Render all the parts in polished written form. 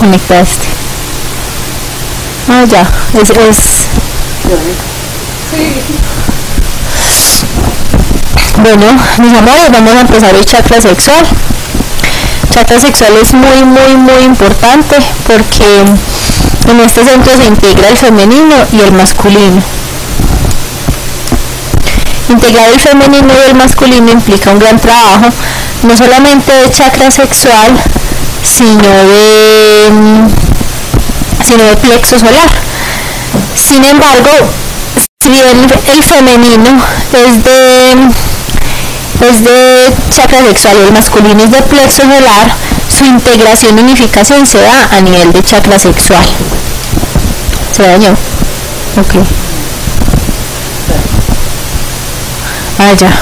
conectaste? Ah, ya, es... Bueno, mis amores, vamos a empezar el chakra sexual. Chakra sexual es muy importante porque en este centro se integra el femenino y el masculino. Integrar el femenino y el masculino implica un gran trabajo, no solamente de chakra sexual, sino de plexo solar. Sin embargo, si bien el femenino es de chakra sexual y el masculino es de plexo solar, su integración y unificación se da a nivel de chakra sexual. ¿Se dañó? Ok. Ah, ya.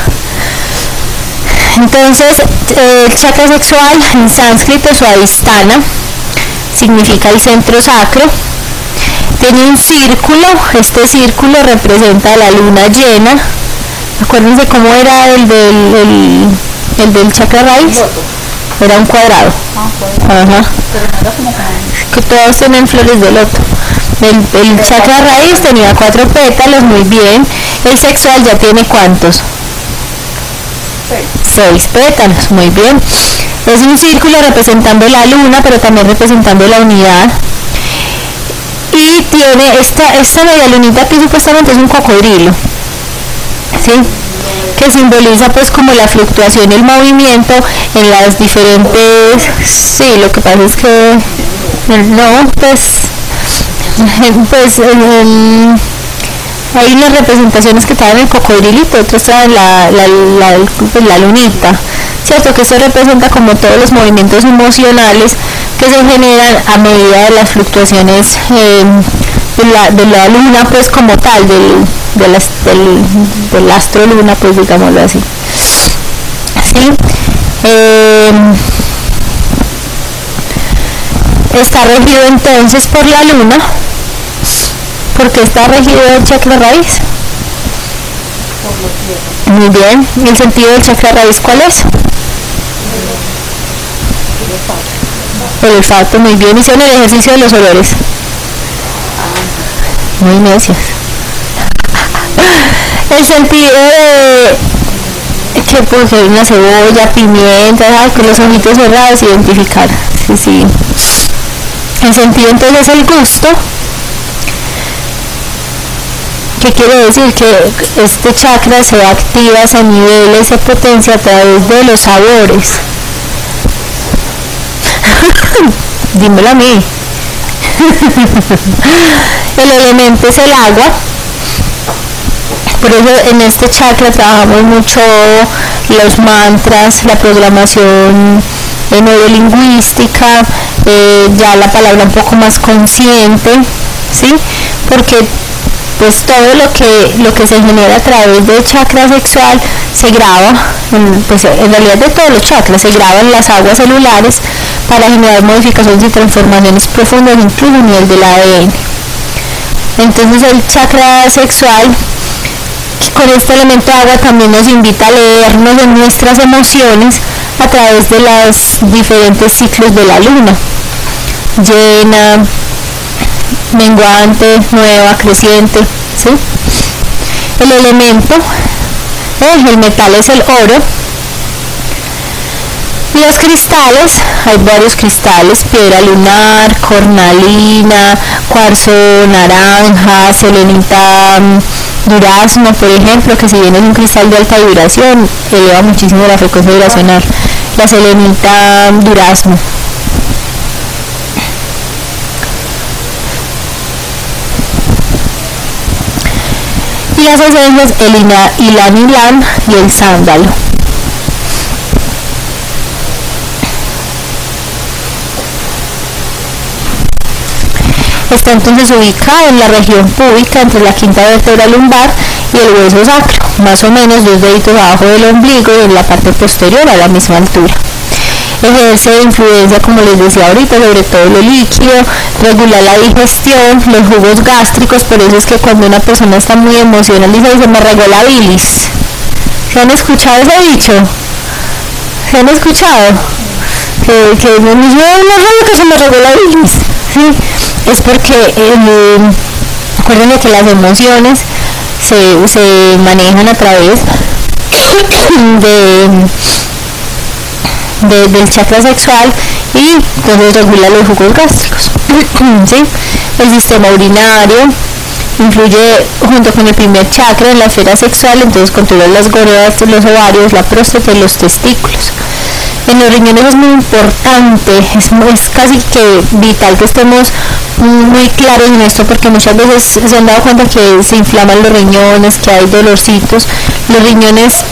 Entonces, el chakra sexual en sánscrito suadhisthana significa el centro sacro. Tiene un círculo, este círculo representa la luna llena. Acuérdense cómo era el del chakra raíz. Era un cuadrado. Ajá. Que todos tienen flores de loto. El chakra raíz tenía 4 pétalos, muy bien. El sexual ya tiene ¿cuántos? 6 pétalos, muy bien. Es un círculo representando la luna, pero también representando la unidad. Y tiene esta media lunita que supuestamente es un cocodrilo, ¿sí? Que simboliza pues como la fluctuación y el movimiento en las diferentes... Sí, lo que pasa es que... No, pues hay unas representaciones que traen el cocodrilito, otros traen la lunita, ¿cierto? Que esto representa como todos los movimientos emocionales que se generan a medida de las fluctuaciones de la luna, pues como tal, del astro luna, pues digámoslo así. ¿Sí? Está regido entonces por la luna, porque está regido el chakra raíz. Muy bien, ¿y el sentido del chakra raíz cuál es? El olfato, muy bien. Hicieron el ejercicio de los olores. Muy necios. El sentido de que puse una cebolla, pimienta, con los ojitos cerrados, identificar. Sí. El sentido entonces es el gusto. ¿Qué quiere decir? Que este chakra se activa, se nivela y se potencia a través de los sabores. Dímelo a mí. El elemento es el agua. Por eso en este chakra trabajamos mucho los mantras, la programación neurolingüística, ya la palabra un poco más consciente, ¿sí? Porque pues todo lo que se genera a través del chakra sexual se graba, pues en realidad de todos los chakras, se graban las aguas celulares para generar modificaciones y transformaciones profundas, incluso a nivel del ADN. Entonces el chakra sexual, con este elemento agua, también nos invita a leernos de nuestras emociones a través de los diferentes ciclos de la luna: llena, menguante, nueva, creciente, ¿sí? El elemento, el metal es el oro. Los cristales, hay varios cristales: piedra lunar, cornalina, cuarzo naranja, selenita, durazno, por ejemplo, que si bien es un cristal de alta vibración, eleva muchísimo la frecuencia vibracional. La selenita, durazno. Y las esencias, el ylang-ylang y el sándalo. Está entonces ubicado en la región púbica entre la quinta vértebra lumbar y el hueso sacro, más o menos 2 deditos abajo del ombligo y en la parte posterior a la misma altura. Ejerce influencia, como les decía ahorita, sobre todo lo líquido, regula la digestión, los jugos gástricos. Por eso es que cuando una persona está muy emocionalizada dice: me regó la bilis. ¿Se han escuchado ese dicho? ¿Se han escuchado? que yo no lo que se me regó la bilis, ¿sí? Es porque acuérdense que las emociones se manejan a través del chakra sexual y entonces regula los jugos gástricos, ¿sí? El sistema urinario influye junto con el primer chakra en la esfera sexual, entonces controla las gónadas, los ovarios, la próstata y los testículos. En los riñones es muy importante, es casi que vital que estemos muy claros en esto, porque muchas veces se han dado cuenta que se inflaman los riñones, que hay dolorcitos. Los riñones,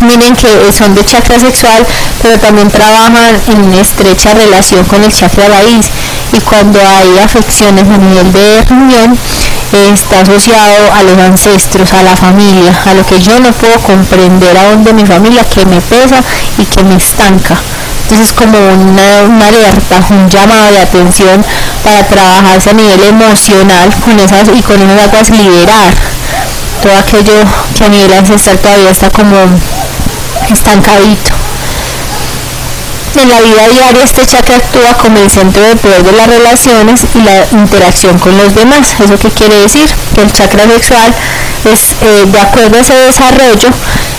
miren que son de chakra sexual, pero también trabajan en estrecha relación con el chakra raíz, y cuando hay afecciones a nivel de riñón, está asociado a los ancestros, a la familia, a lo que yo no puedo comprender aún de mi familia, que me pesa y que me estanca. Entonces es como una alerta, un llamado de atención para trabajarse a nivel emocional con esas y con esas aguas, liberar todo aquello que a nivel ancestral todavía está como estancadito. En la vida diaria este chakra actúa como el centro de poder de las relaciones y la interacción con los demás. ¿Eso qué quiere decir? Que el chakra sexual es de acuerdo a ese desarrollo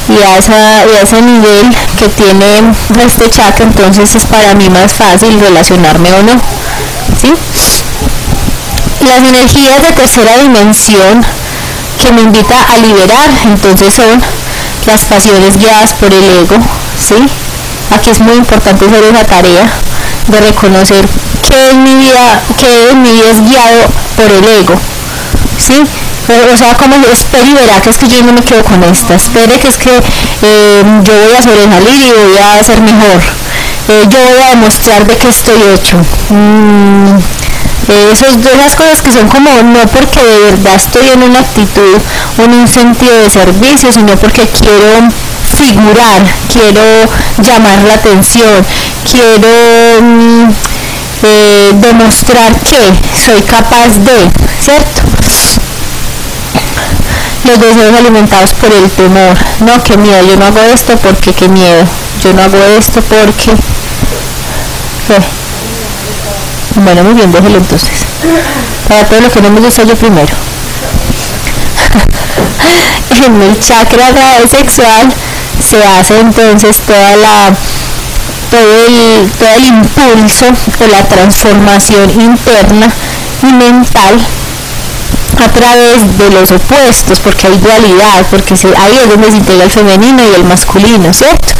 y a ese nivel que tiene este chakra, entonces es para mí más fácil relacionarme o no, ¿sí? Las energías de tercera dimensión que me invita a liberar, entonces son las pasiones guiadas por el ego, ¿sí? Aquí es muy importante hacer esa tarea de reconocer que en mi vida es guiado por el ego, ¿sí? O sea, como espero y verá que es que yo no me quedo con esta, espere que es que yo voy a sobresalir y voy a ser mejor, yo voy a demostrar de qué estoy hecho. Esas de las cosas que son como, no porque de verdad estoy en una actitud, en un sentido de servicio, sino porque quiero figurar, quiero llamar la atención, quiero demostrar que soy capaz de, ¿cierto? Los deseos alimentados por el temor, no, qué miedo, yo no hago esto porque qué miedo, yo no hago esto porque... Bueno, muy bien, déjelo entonces. Para todo lo que no me gusta yo primero. En el chakra sexual se hace entonces todo el impulso o la transformación interna y mental a través de los opuestos, porque hay dualidad, porque ahí es donde se integra el femenino y el masculino, ¿cierto?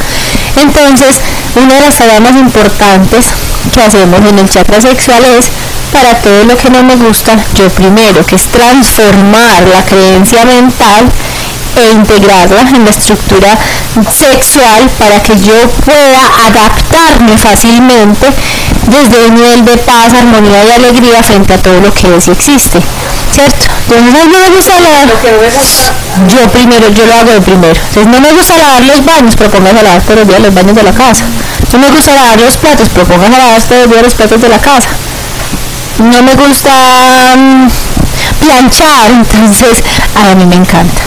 Entonces, una de las tareas más importantes que hacemos en el chakra sexual es, para todo lo que no me gusta, yo primero, que es transformar la creencia mental e integrarla en la estructura sexual para que yo pueda adaptarme fácilmente desde un nivel de paz, armonía y alegría frente a todo lo que es y existe, ¿cierto? Entonces no me gusta lavar, yo primero, yo lo hago de primero. Entonces no me gusta lavar los baños, propóngase a lavar todos los días los baños de la casa. No me gusta lavar los platos, propóngase a lavar todos los días los platos de la casa. No me gusta planchar, entonces a mí me encanta.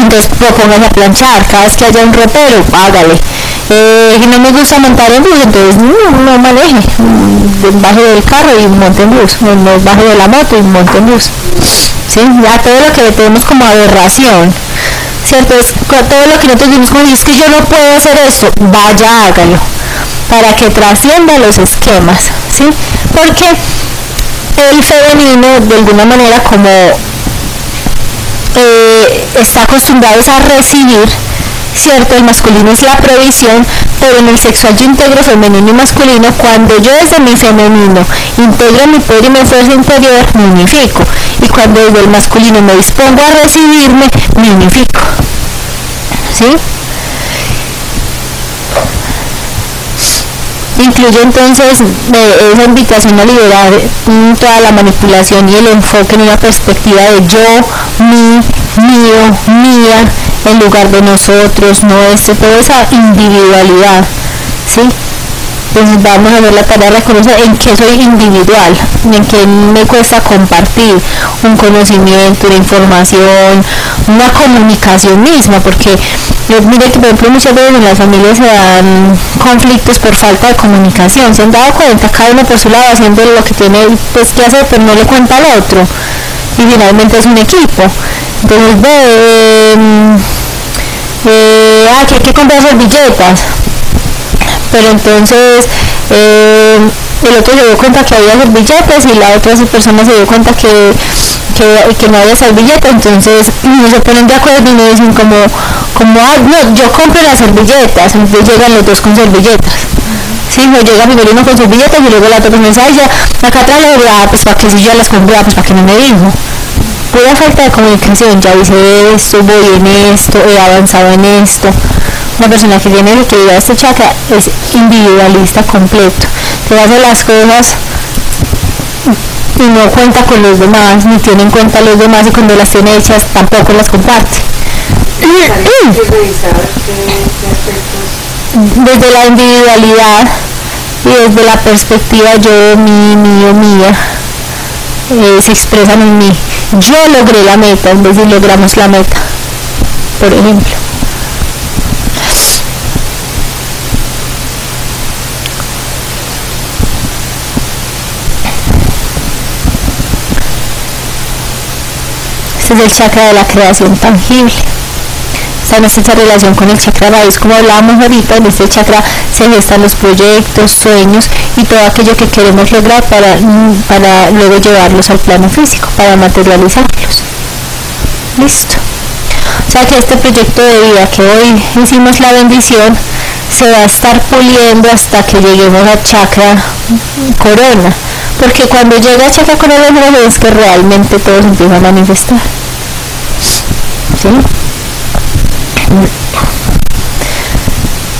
Entonces propóngase a planchar, cada vez que haya un ropero, hágale. No me gusta montar en bus, entonces no maneje, baje del carro y monte en bus, no baje de la moto y monte en bus, ¿sí? Ya todo lo que le tenemos como aberración, ¿cierto? Es todo lo que nosotros decimos como, es que yo no puedo hacer esto, vaya, hágalo, para que trascienda los esquemas, ¿sí? Porque el femenino, de alguna manera, como está acostumbrado a recibir, cierto, el masculino es la provisión, pero en el sexual yo integro femenino y masculino. Cuando yo desde mi femenino integro mi poder y mi fuerza interior, me unifico, y cuando desde el masculino me dispongo a recibirme, me unifico, ¿sí? Incluye entonces esa invitación a liberar toda la manipulación y el enfoque en una perspectiva de yo, mí, mío, mía, en lugar de nosotros, no este, toda esa individualidad, ¿sí? pues vamos a hacer la tarea de reconocer en qué soy individual, en qué me cuesta compartir un conocimiento, una información, una comunicación misma, porque mire que por ejemplo muchas veces en las familias se dan conflictos por falta de comunicación. Se han dado cuenta, cada uno por su lado haciendo lo que tiene pues que hacer, pero no le cuenta al otro, y finalmente es un equipo. Entonces que hay que comprar servilletas, pero entonces el otro se dio cuenta que había servilletas y la otra persona se dio cuenta que no había servilletas, entonces no se ponen de acuerdo y me dicen como no, yo compro las servilletas, entonces llegan los dos con servilletas. Sí, no, llega primero uno con servilletas y luego la otra persona dice, acá atrás la verdad, pues para que si yo las compré, pues para que no me dijo. Pura falta de comunicación, ya hice esto, voy en esto, he avanzado en esto. Una persona que tiene que ir a este chakra es individualista completo, que hace las cosas y no cuenta con los demás, ni tiene en cuenta a los demás, y cuando las tiene hechas tampoco las comparte. Desde la individualidad y desde la perspectiva yo, mi, mío, mía, se expresan en mí. Yo logré la meta, en vez de logramos la meta, por ejemplo. Este es el chakra de la creación tangible. Está en esta relación con el chakra raíz, como hablábamos ahorita. En este chakra se gestan los proyectos, sueños y todo aquello que queremos lograr para luego llevarlos al plano físico, para materializarlos. Listo. O sea que este proyecto de vida que hoy hicimos la bendición se va a estar puliendo hasta que lleguemos a chakra corona, porque cuando llega a chakra corona es que realmente todo se empieza a manifestar. ¿Sí?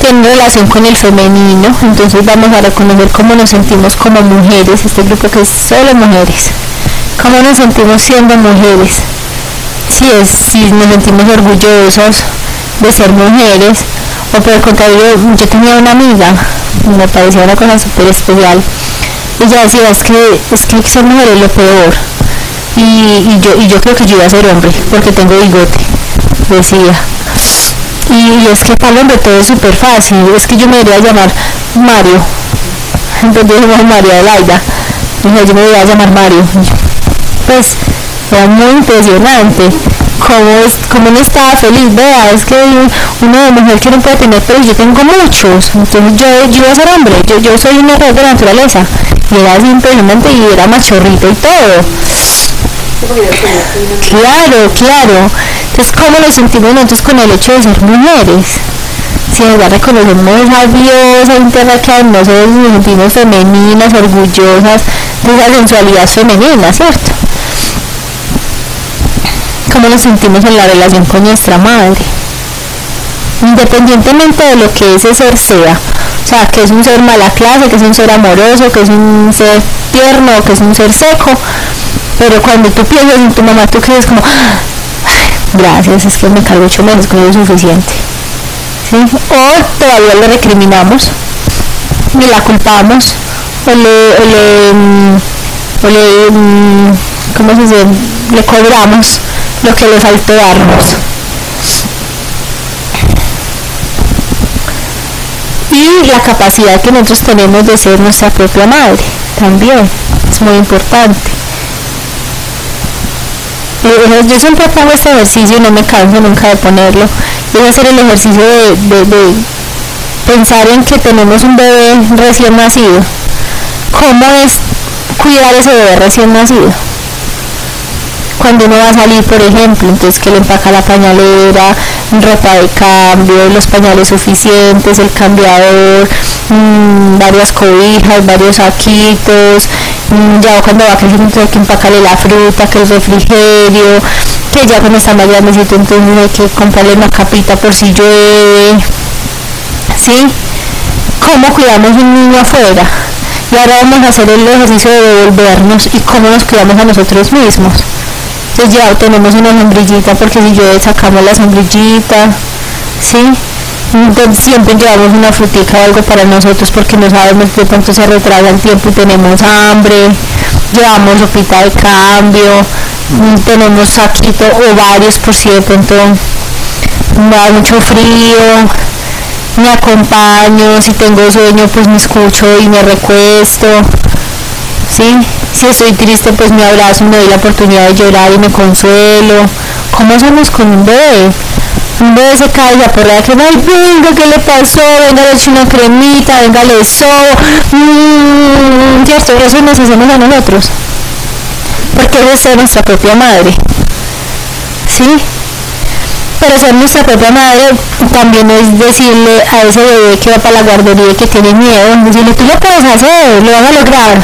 Tiene relación con el femenino, entonces vamos a reconocer cómo nos sentimos como mujeres, este grupo que es solo mujeres, cómo nos sentimos siendo mujeres, si nos sentimos orgullosos de ser mujeres, o por el contrario. Yo tenía una amiga, me parecía una cosa súper especial, ella decía, es que ser mujer es lo peor, y yo creo que yo iba a ser hombre, porque tengo bigote, decía. Y es que para el hombre todo es súper fácil, es que yo me debería llamar Mario, entonces yo María Adelaida, yo me debería llamar Mario. Pues era muy impresionante como uno estaba feliz. Vea, es que uno de mujer que no puede tener, pero yo tengo muchos, entonces yo voy a ser hombre, yo soy una mujer de la naturaleza, y era así impresionante, y era machorrito y todo. Claro. Entonces, ¿cómo nos sentimos nosotros con el hecho de ser mujeres? Si nos va a reconocer esa diosa interna que nosotros nos sentimos femeninas, orgullosas de esa sensualidad femenina, ¿cierto? ¿Cómo nos sentimos en la relación con nuestra madre? Independientemente de lo que ese ser sea, o sea, que es un ser mala clase, que es un ser amoroso, que es un ser tierno, que es un ser seco, pero cuando tú piensas en tu mamá, tú crees como... gracias, es que me cargo 8 meses, con eso es suficiente. ¿Sí? O todavía le recriminamos, ni la culpamos, o le ¿cómo se dice? Le cobramos lo que le faltó darnos. Y la capacidad que nosotros tenemos de ser nuestra propia madre también es muy importante. Yo siempre pongo este ejercicio y no me canso nunca de ponerlo. Voy a hacer el ejercicio de pensar en que tenemos un bebé recién nacido. ¿Cómo es cuidar ese bebé recién nacido? Cuando uno va a salir, por ejemplo, entonces que le empaca la pañalera, ropa de cambio, los pañales suficientes, el cambiador, varias cobijas, varios saquitos. Ya cuando va creciendo hay que empacarle la fruta, que el refrigerio, que ya cuando está más grandecito entonces hay que comprarle una capita por si llueve. ¿Sí? ¿Cómo cuidamos un niño afuera? Y ahora vamos a hacer el ejercicio de devolvernos y cómo nos cuidamos a nosotros mismos. Entonces ya tenemos una sombrillita, porque si llueve sacamos la sombrillita, ¿sí? siempre llevamos una frutica o algo para nosotros porque no sabemos, de pronto se retrasa el tiempo y tenemos hambre, llevamos sopita de cambio, tenemos saquito o varios por si de pronto me da mucho frío, me acompaño, si tengo sueño pues me escucho y me recuesto, ¿sí? Si estoy triste pues me abrazo y me doy la oportunidad de llorar y me consuelo. ¿Cómo hacemos con un bebé? Un bebé se cae la por la que ay, venga, ¿qué le pasó? Venga, le eché una cremita, venga, le sobo, ¿cierto? Eso nos hacemos a nosotros, porque debe ser nuestra propia madre, ¿sí? Pero ser nuestra propia madre también es decirle a ese bebé que va para la guardería y que tiene miedo, decirle, tú lo puedes hacer, lo vas a lograr,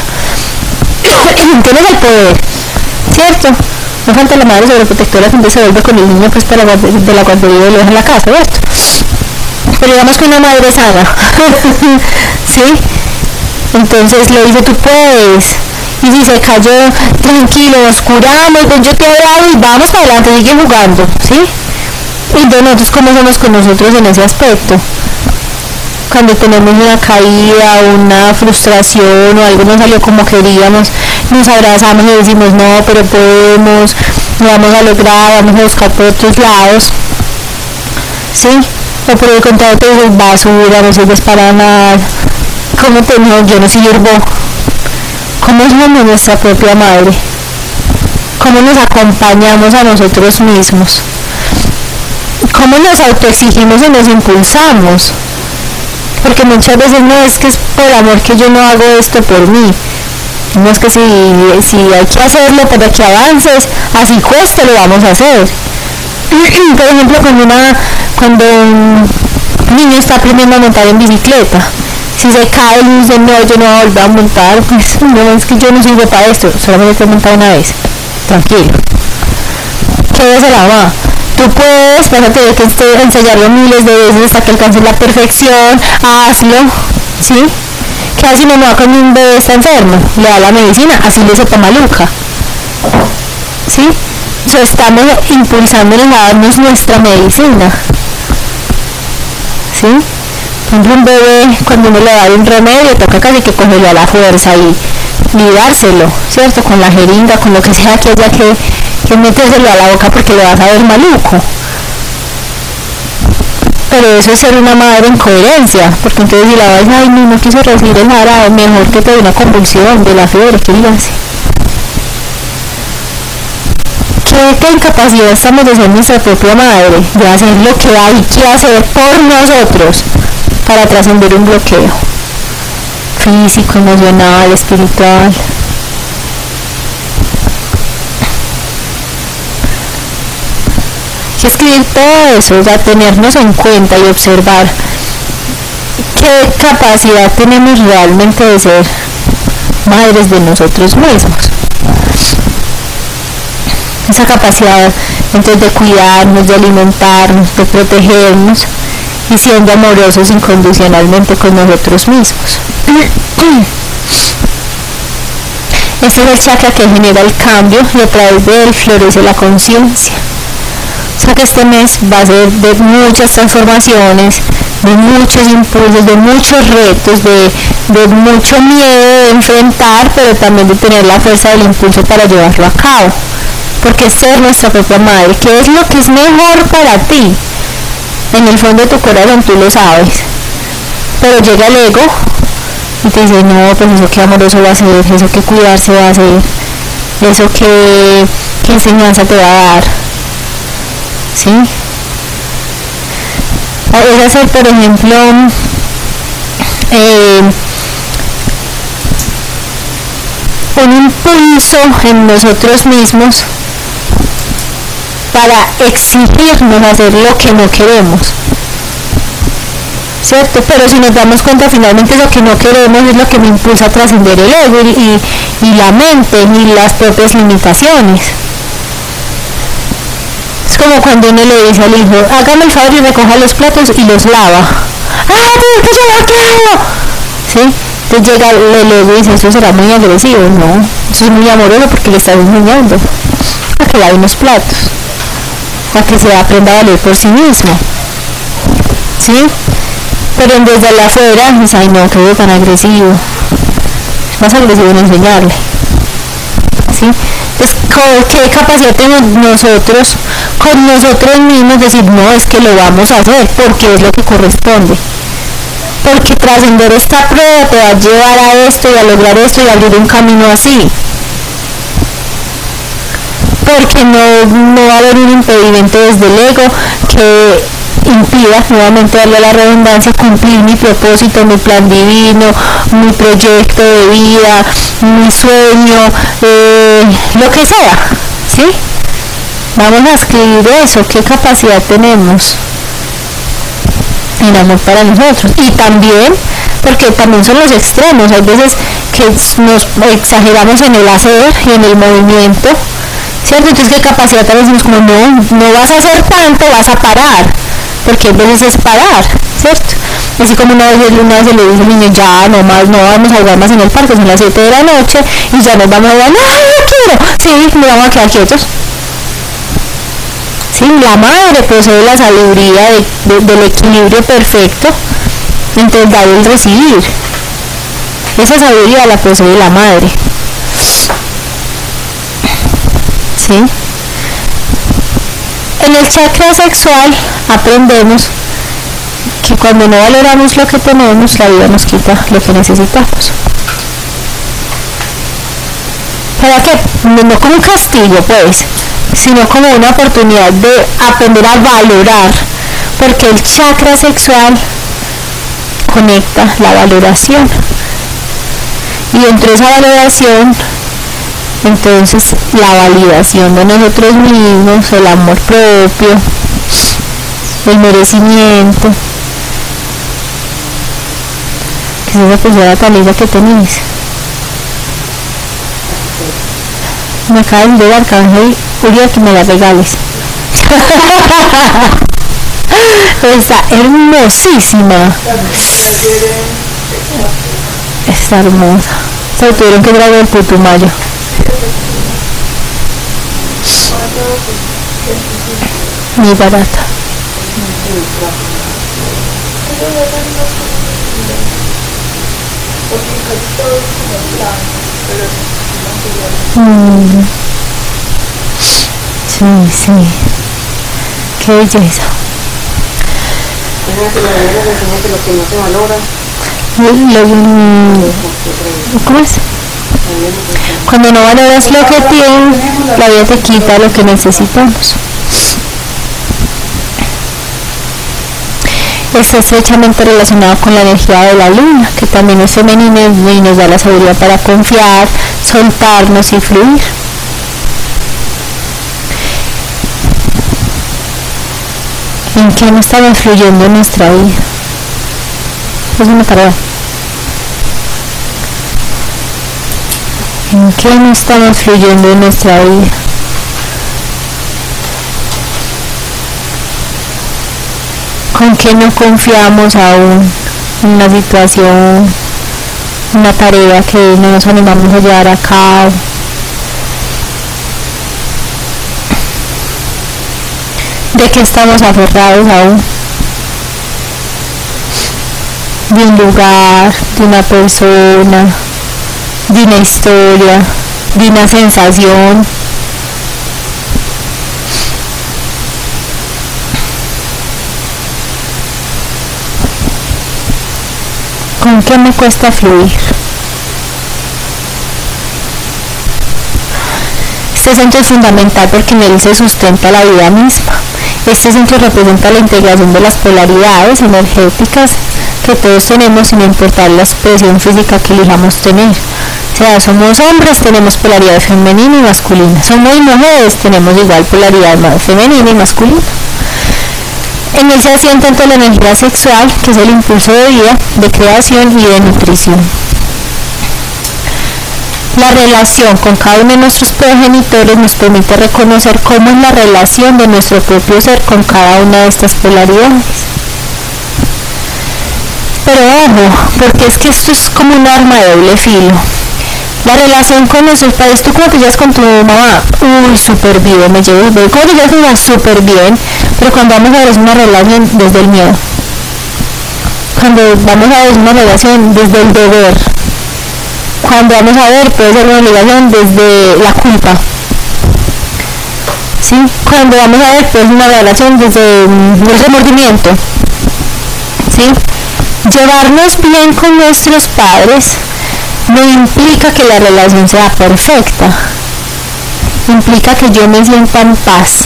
tienes el poder, ¿cierto? No falta la madre sobreprotectora, entonces se vuelve con el niño pues para de la guardería y lo deja en la casa, ¿cierto? Pero digamos que una madre sana, ¿sí? Entonces le dice, tú puedes, y si se cayó, tranquilo, nos curamos, pues yo te abrazo y vamos para adelante, sigue jugando, ¿sí? Y de nosotros, ¿cómo somos con nosotros en ese aspecto? Cuando tenemos una caída, una frustración o algo no salió como queríamos, nos abrazamos y decimos no, pero podemos, lo vamos a lograr, vamos a buscar por otros lados, ¿sí? O por el contrario, todo es basura, no sirves para nada, como te digo, yo no sirvo. ¿Cómo somos nuestra propia madre? ¿Cómo nos acompañamos a nosotros mismos? ¿Cómo nos autoexigimos y nos impulsamos? Porque muchas veces no es que es por amor que yo no hago esto por mí, no es que si hay que hacerlo para que avances, así cueste lo vamos a hacer. Por ejemplo, cuando un niño está aprendiendo a montar en bicicleta, si se cae y dice no, yo no voy a volver a montar, pues no, es que yo no sirvo para esto, solamente te he montado una vez, tranquilo. ¿Qué dice la mamá? Tú puedes, vas a tener que enseñarlo miles de veces hasta que alcances la perfección, hazlo, ¿sí? Que así no va con un bebé está enfermo, le da la medicina, así le sepa maluca, ¿sí? Entonces estamos impulsándonos a darnos nuestra medicina, ¿sí? Por ejemplo, un bebé, cuando uno le da un remedio, toca casi que cogerlo a la fuerza y dárselo, ¿cierto? Con la jeringa, con lo que sea que haya que metérselo a la boca porque le vas a ver maluco. Pero eso es ser una madre en coherencia, porque entonces si la vas a no quiso recibir el arado, mejor que te dé una convulsión de la fiebre, que díganse. ¿Qué incapacidad estamos de ser nuestra propia madre, de hacer lo que hay que hacer por nosotros para trascender un bloqueo físico, emocional, espiritual? Que escribir todo eso, o sea, tenernos en cuenta y observar qué capacidad tenemos realmente de ser madres de nosotros mismos. Esa capacidad entonces de cuidarnos, de alimentarnos, de protegernos y siendo amorosos incondicionalmente con nosotros mismos. Este es el chakra que genera el cambio y a través de él florece la conciencia. O sea que este mes va a ser de muchas transformaciones, de muchos impulsos, de muchos retos, de mucho miedo de enfrentar, pero también de tener la fuerza del impulso para llevarlo a cabo. Porque ser nuestra propia madre, ¿qué es lo que es mejor para ti? En el fondo de tu corazón tú lo sabes, pero llega el ego y te dice, no, pues eso que amoroso va a ser, eso que cuidarse va a ser, eso que enseñanza te va a dar. ¿Sí? Es hacer, por ejemplo, un impulso en nosotros mismos para exigirnos hacer lo que no queremos, ¿cierto? Pero si nos damos cuenta, finalmente lo que no queremos es lo que me impulsa a trascender el ego y la mente y las propias limitaciones. Es como cuando uno le dice al hijo, hágame el favor y recoja los platos y los lava. ¡Ah, tienes que llevar claro! ¿Sí? Entonces llega el ego y dice, eso será muy agresivo, ¿no? Eso es muy amoroso porque le estás enseñando a que lave unos platos, a que se aprenda a valer por sí mismo. ¿sí? Pero desde la afuera, pues, ay no, que veo tan agresivo, más agresivo en enseñarle, ¿sí? Es qué capacidad tenemos nosotros con nosotros mismos decir, no, es que lo vamos a hacer porque es lo que corresponde, porque trascender esta prueba te va a llevar a esto y a lograr esto y abrir un camino así, porque no va a haber un impedimento desde el ego que impida, nuevamente darle la redundancia, cumplir mi propósito, mi plan divino, mi proyecto de vida, mi sueño, lo que sea, ¿sí? Vamos a escribir eso, qué capacidad tenemos en amor para nosotros. Y también, porque también son los extremos, hay veces que nos exageramos en el hacer y en el movimiento, ¿cierto? Entonces, qué capacidad tenemos, como no vas a hacer tanto, vas a parar, porque a veces es parar, ¿cierto? Así como una vez se le dijo al niño, ya no más, no vamos a jugar más en el parque, son las 7 de la noche y ya nos vamos a jugar, no, no quiero, sí, nos vamos a quedar quietos. Sí, la madre posee la sabiduría del equilibrio perfecto entre el dar y el recibir. Esa sabiduría la posee la madre. ¿Sí? En el chakra sexual aprendemos que cuando no valoramos lo que tenemos, la vida nos quita lo que necesitamos. ¿Para qué? No como un castigo, pues, sino como una oportunidad de aprender a valorar, porque el chakra sexual conecta la valoración. Y entre esa valoración, entonces, la validación de nosotros mismos, el amor propio, el merecimiento, que es una persona tan linda que tenéis. Me acaban de dar Arcángel Uriel que me la regales. Está hermosísima. Está hermosa. Se tuvieron que traer el putumayo. Muy barata. Sí, sí. Qué belleza. ¿Cómo es? Cuando no valoras lo que tienes, la vida te quita lo que necesitamos. Está estrechamente relacionado con la energía de la luna, que también es femenina y nos da la seguridad para confiar, soltarnos y fluir. ¿En qué no estamos fluyendo en nuestra vida? Es una tarea. ¿En qué no estamos fluyendo en nuestra vida? ¿Con qué no confiamos aún? Una situación, una tarea que no nos animamos a llevar a cabo. ¿De qué estamos aferrados aún? De un lugar, de una persona, de una historia, de una sensación. ¿Con qué me cuesta fluir? Este centro es fundamental porque en él se sustenta la vida misma. Este centro representa la integración de las polaridades energéticas que todos tenemos sin importar la expresión física que elijamos tener. O sea, somos hombres, tenemos polaridad femenina y masculina. Somos mujeres, tenemos igual polaridad femenina y masculina. En él se asienta tanto la energía sexual, que es el impulso de vida, de creación y de nutrición. La relación con cada uno de nuestros progenitores nos permite reconocer cómo es la relación de nuestro propio ser con cada una de estas polaridades. Pero ojo, porque es que esto es como un arma de doble filo. La relación con nuestros padres, tú como te llevas con tu mamá, uy, súper bien, me llevo, como te llevas con tu mamá, súper bien, pero cuando vamos a ver es una relación desde el miedo, cuando vamos a ver una relación desde el deber, cuando vamos a ver puede ser una relación desde la culpa, ¿sí? Cuando vamos a ver puede ser una relación desde el remordimiento, ¿sí? Llevarnos bien con nuestros padres no implica que la relación sea perfecta, implica que yo me sienta en paz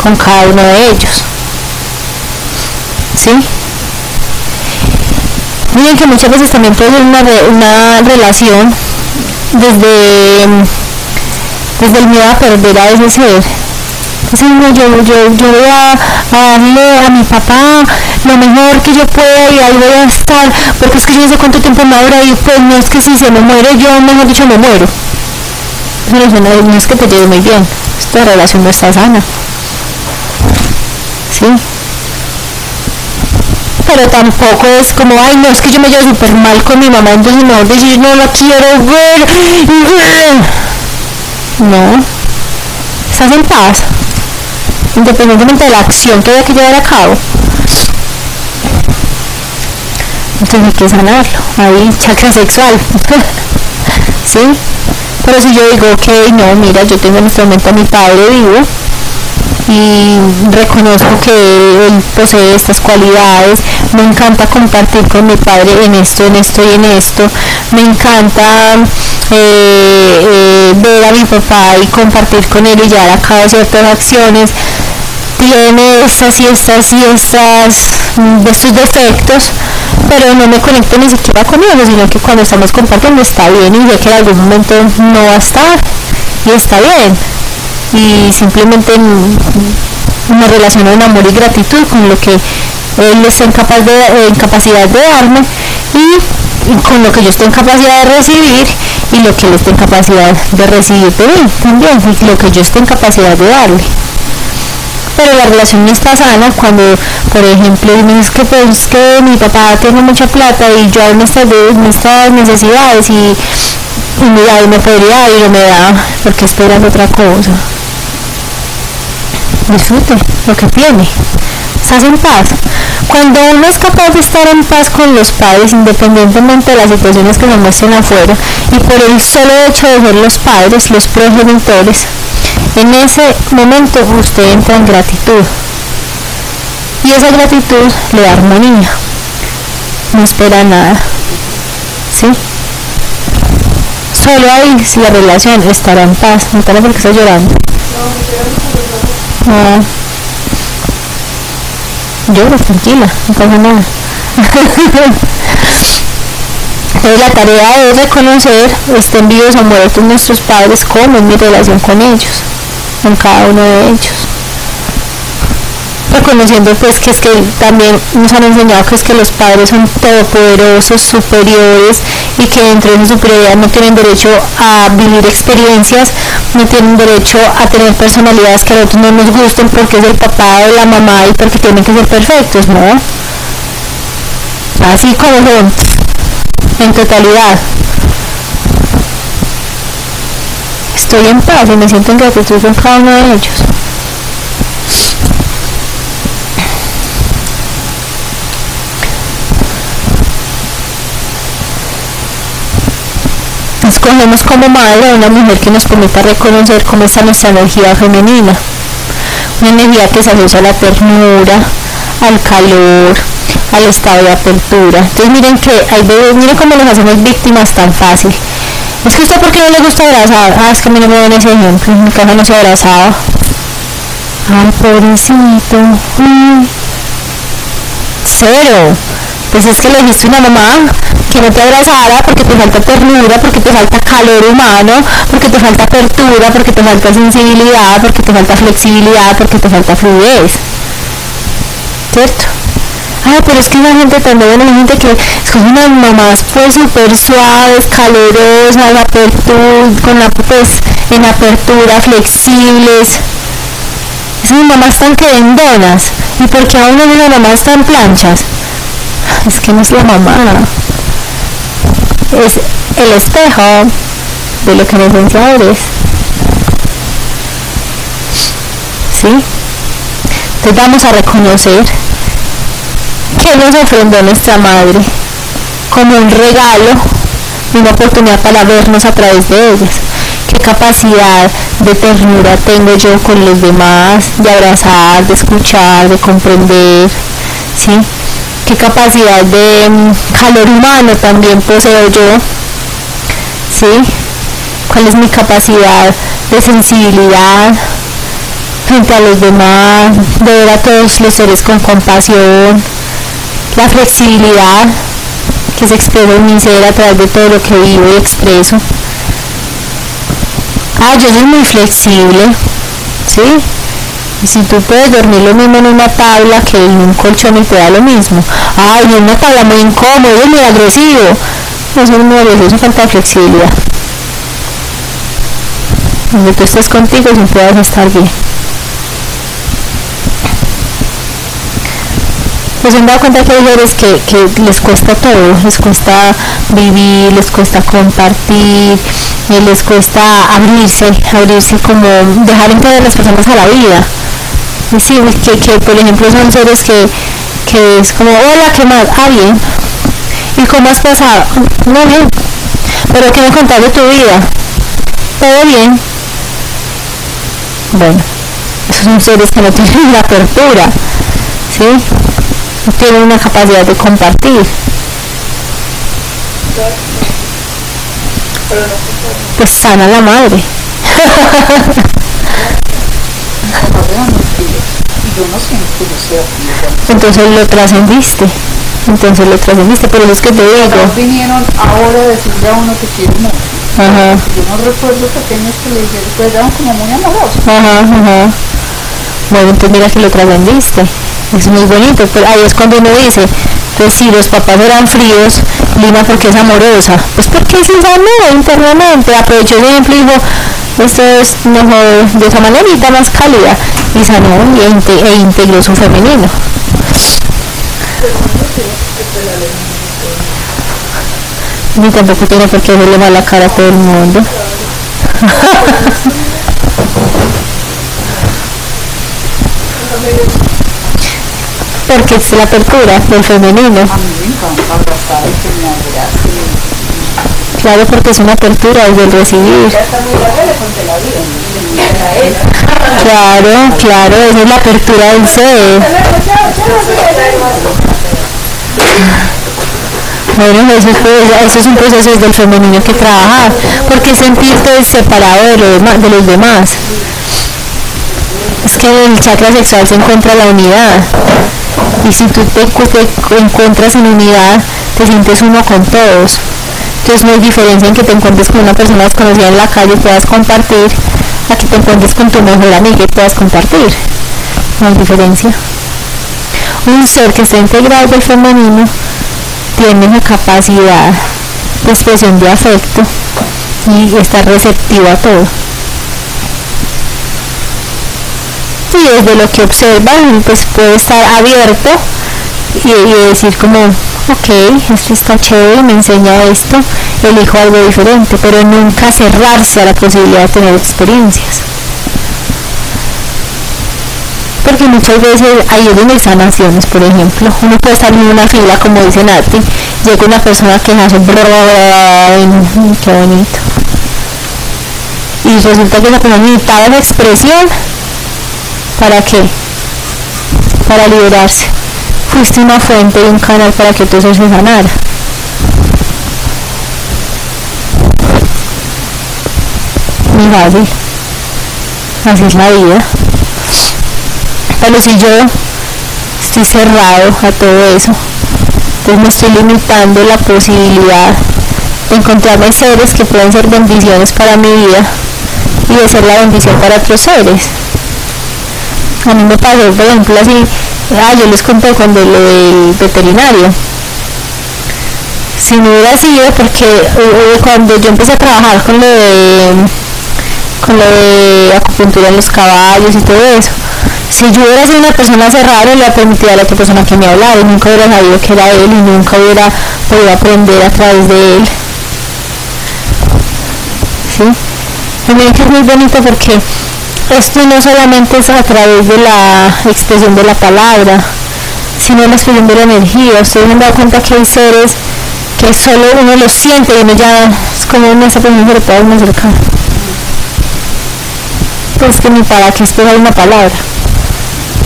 con cada uno de ellos, ¿sí? Miren que muchas veces también puede ser una relación desde el miedo a perder a ese ser. Entonces, no, yo voy a darle a mi papá lo mejor que yo pueda y ahí voy a estar, porque es que yo no sé cuánto tiempo me habrá y pues no es que si se me muere yo, mejor dicho, me muero. No es que te lleve muy bien, esta relación no está sana, ¿sí? Pero tampoco es como, ay no, es que yo me llevo súper mal con mi mamá, entonces mejor decir no la quiero ver. No, estás en paz, independientemente de la acción que haya que llevar a cabo. Entonces hay que sanarlo, ahí chakra sexual, ¿sí? Pero si yo digo, ok, no, mira, yo tengo en este momento a mi padre vivo y reconozco que él posee estas cualidades, me encanta compartir con mi padre en esto y en esto, me encanta ver a mi papá y compartir con él y llevar a cabo ciertas acciones, tiene estas y estas y estas de sus defectos, pero no me conecto ni siquiera con ellos, sino que cuando estamos compartiendo está bien y ve que en algún momento no va a estar y está bien, y simplemente me relaciono en amor y gratitud con lo que él está en capacidad de darme y con lo que yo estoy en capacidad de recibir y lo que él está en capacidad de recibir de mí también y lo que yo estoy en capacidad de darle. Pero la relación no está sana cuando, por ejemplo, es que pues que mi papá tiene mucha plata y yo hago nuestras necesidades y me da y me podría y no me da, porque esperan otra cosa. Disfrute lo que tiene, estás en paz. Cuando uno es capaz de estar en paz con los padres, independientemente de las situaciones que nos muestren afuera, y por el solo hecho de ser los padres, los progenitores, en ese momento usted entra en gratitud, y esa gratitud le da armonía, no espera nada, ¿sí? Solo ahí si la relación estará en paz. No estará porque está llorando. No. Lloro, tranquila, no pasa nada. Entonces la tarea es reconocer estén vivos o muertos nuestros padres, cómo es mi relación con ellos, con cada uno de ellos, reconociendo pues que es que también nos han enseñado que es que los padres son todopoderosos, superiores, y que dentro de esa superioridad no tienen derecho a vivir experiencias, no tienen derecho a tener personalidades que a nosotros no nos gusten porque es el papá o la mamá y porque tienen que ser perfectos, ¿no? Así como en totalidad estoy en paz y me siento en gratitud con cada uno de ellos. Escogemos como madre a una mujer que nos permita reconocer cómo está nuestra energía femenina, una energía que se asocia a la ternura, al calor, al estado de apertura. Entonces miren que hay bebés, miren cómo nos hacemos víctimas tan fácil. Es que usted, ¿por qué no le gusta abrazar? Ah, es que a mí no me dan ese ejemplo, en mi casa no se abrazaba. Ay, pobrecito. Cero. Pues es que le dijiste a una mamá que no te abrazara porque te falta ternura, porque te falta calor humano, porque te falta apertura, porque te falta sensibilidad, porque te falta flexibilidad, porque te falta fluidez, ¿cierto? Ay, pero es que la gente también, hay gente que es como unas mamás pues súper suaves, calurosas, la apertura, con la pues en apertura, flexibles. Esas mamás tan querendonas. ¿Y por qué a uno de las mamás tan planchas? Es que no es la mamá, es el espejo de lo que en esencia eres, ¿sí? Entonces vamos a reconocer que nos ofrendó nuestra madre como un regalo, una oportunidad para vernos a través de ellas. Qué capacidad de ternura tengo yo con los demás, de abrazar, de escuchar, de comprender, ¿sí? Qué capacidad de calor humano también poseo yo, ¿sí? ¿Cuál es mi capacidad de sensibilidad frente a los demás, de ver a todos los seres con compasión, la flexibilidad que se expresa en mi ser a través de todo lo que vivo y expreso? Yo soy muy flexible, ¿sí? Y si tú puedes dormir lo mismo en una tabla que en un colchón, y te da lo mismo. En una tabla muy incómodo, muy agresivo. Eso es muy agresivo, falta de flexibilidad. Cuando tú estés contigo siempre vas a estar bien. Pues se han dado cuenta que hay mujeres que les cuesta todo, les cuesta vivir, les cuesta compartir, les cuesta abrirse, como dejar entrar a las personas a la vida. Es decir, que por ejemplo son seres que es como, hola, ¿qué más? Bien. ¿Y cómo has pasado? No, bien. ¿Pero qué me contás de tu vida? Todo bien. Bueno, esos son seres que no tienen una apertura, ¿sí? No tienen una capacidad de compartir. Pues sana la madre. Entonces lo trascendiste. Por eso es que te digo. Vinieron ahora a decirle a uno que quiere mucho. Ajá. Yo no recuerdo pequeños que le dijeron, pues eran como muy amorosos. Ajá. Bueno, entonces mira que lo trascendiste. Es muy bonito, pero ahí es cuando uno dice, pues si los papás eran fríos, Lina porque es amorosa, pues porque se sanó internamente, aprovechó el ejemplo y dijo, esto es mejor de esa manerita más cálida, y sanó e integró su femenino. Ni tampoco tiene por qué verle mal la cara a todo el mundo. Porque es la apertura del femenino. A mí me encanta abrazar y que me abrace. Claro, porque es una apertura desde el recibir. Claro, esa es la apertura del ser. Bueno, eso es un proceso del femenino que trabajar, porque sentirte separado de los demás. Es que en el chakra sexual se encuentra la unidad. Y si tú te encuentras en unidad, te sientes uno con todos. Entonces no hay diferencia en que te encuentres con una persona desconocida en la calle y puedas compartir, a que te encuentres con tu mejor amiga y puedas compartir. No hay diferencia. Un ser que está integrado del femenino tiene una capacidad de expresión de afecto y está receptivo a todo. Y desde lo que observan, pues puede estar abierto y decir como, ok, esto está chévere, me enseña esto, elijo algo diferente, pero nunca cerrarse a la posibilidad de tener experiencias, porque muchas veces ahí es donde hay sanaciones. Por ejemplo, uno puede estar en una fila, como dice Nati, llega una persona que hace qué bonito, y resulta que la persona necesitaba la expresión. ¿Para qué? Para liberarse. Fuiste una fuente y un canal para que todo se sanara. Muy fácil. Así es la vida. Pero si yo estoy cerrado a todo eso, pues me estoy limitando la posibilidad de encontrarme seres que pueden ser bendiciones para mi vida y de ser la bendición para otros seres. A mí me pasó, por ejemplo, así, yo les conté cuando lo del veterinario. Si no hubiera sido porque cuando yo empecé a trabajar con lo de acupuntura en los caballos y todo eso, si yo hubiera sido una persona cerrada, le permitía a la otra persona que me hablaba, y nunca hubiera sabido que era él y nunca hubiera podido aprender a través de él. ¿Sí? Y me dice que es muy bonito porque esto no solamente es a través de la expresión de la palabra, sino hemos pidiendo la energía. Ustedes han dado cuenta que hay seres que solo uno lo siente y uno ya es como una sapiencia de todo más cercano. Pues que ni para qué esperar una palabra.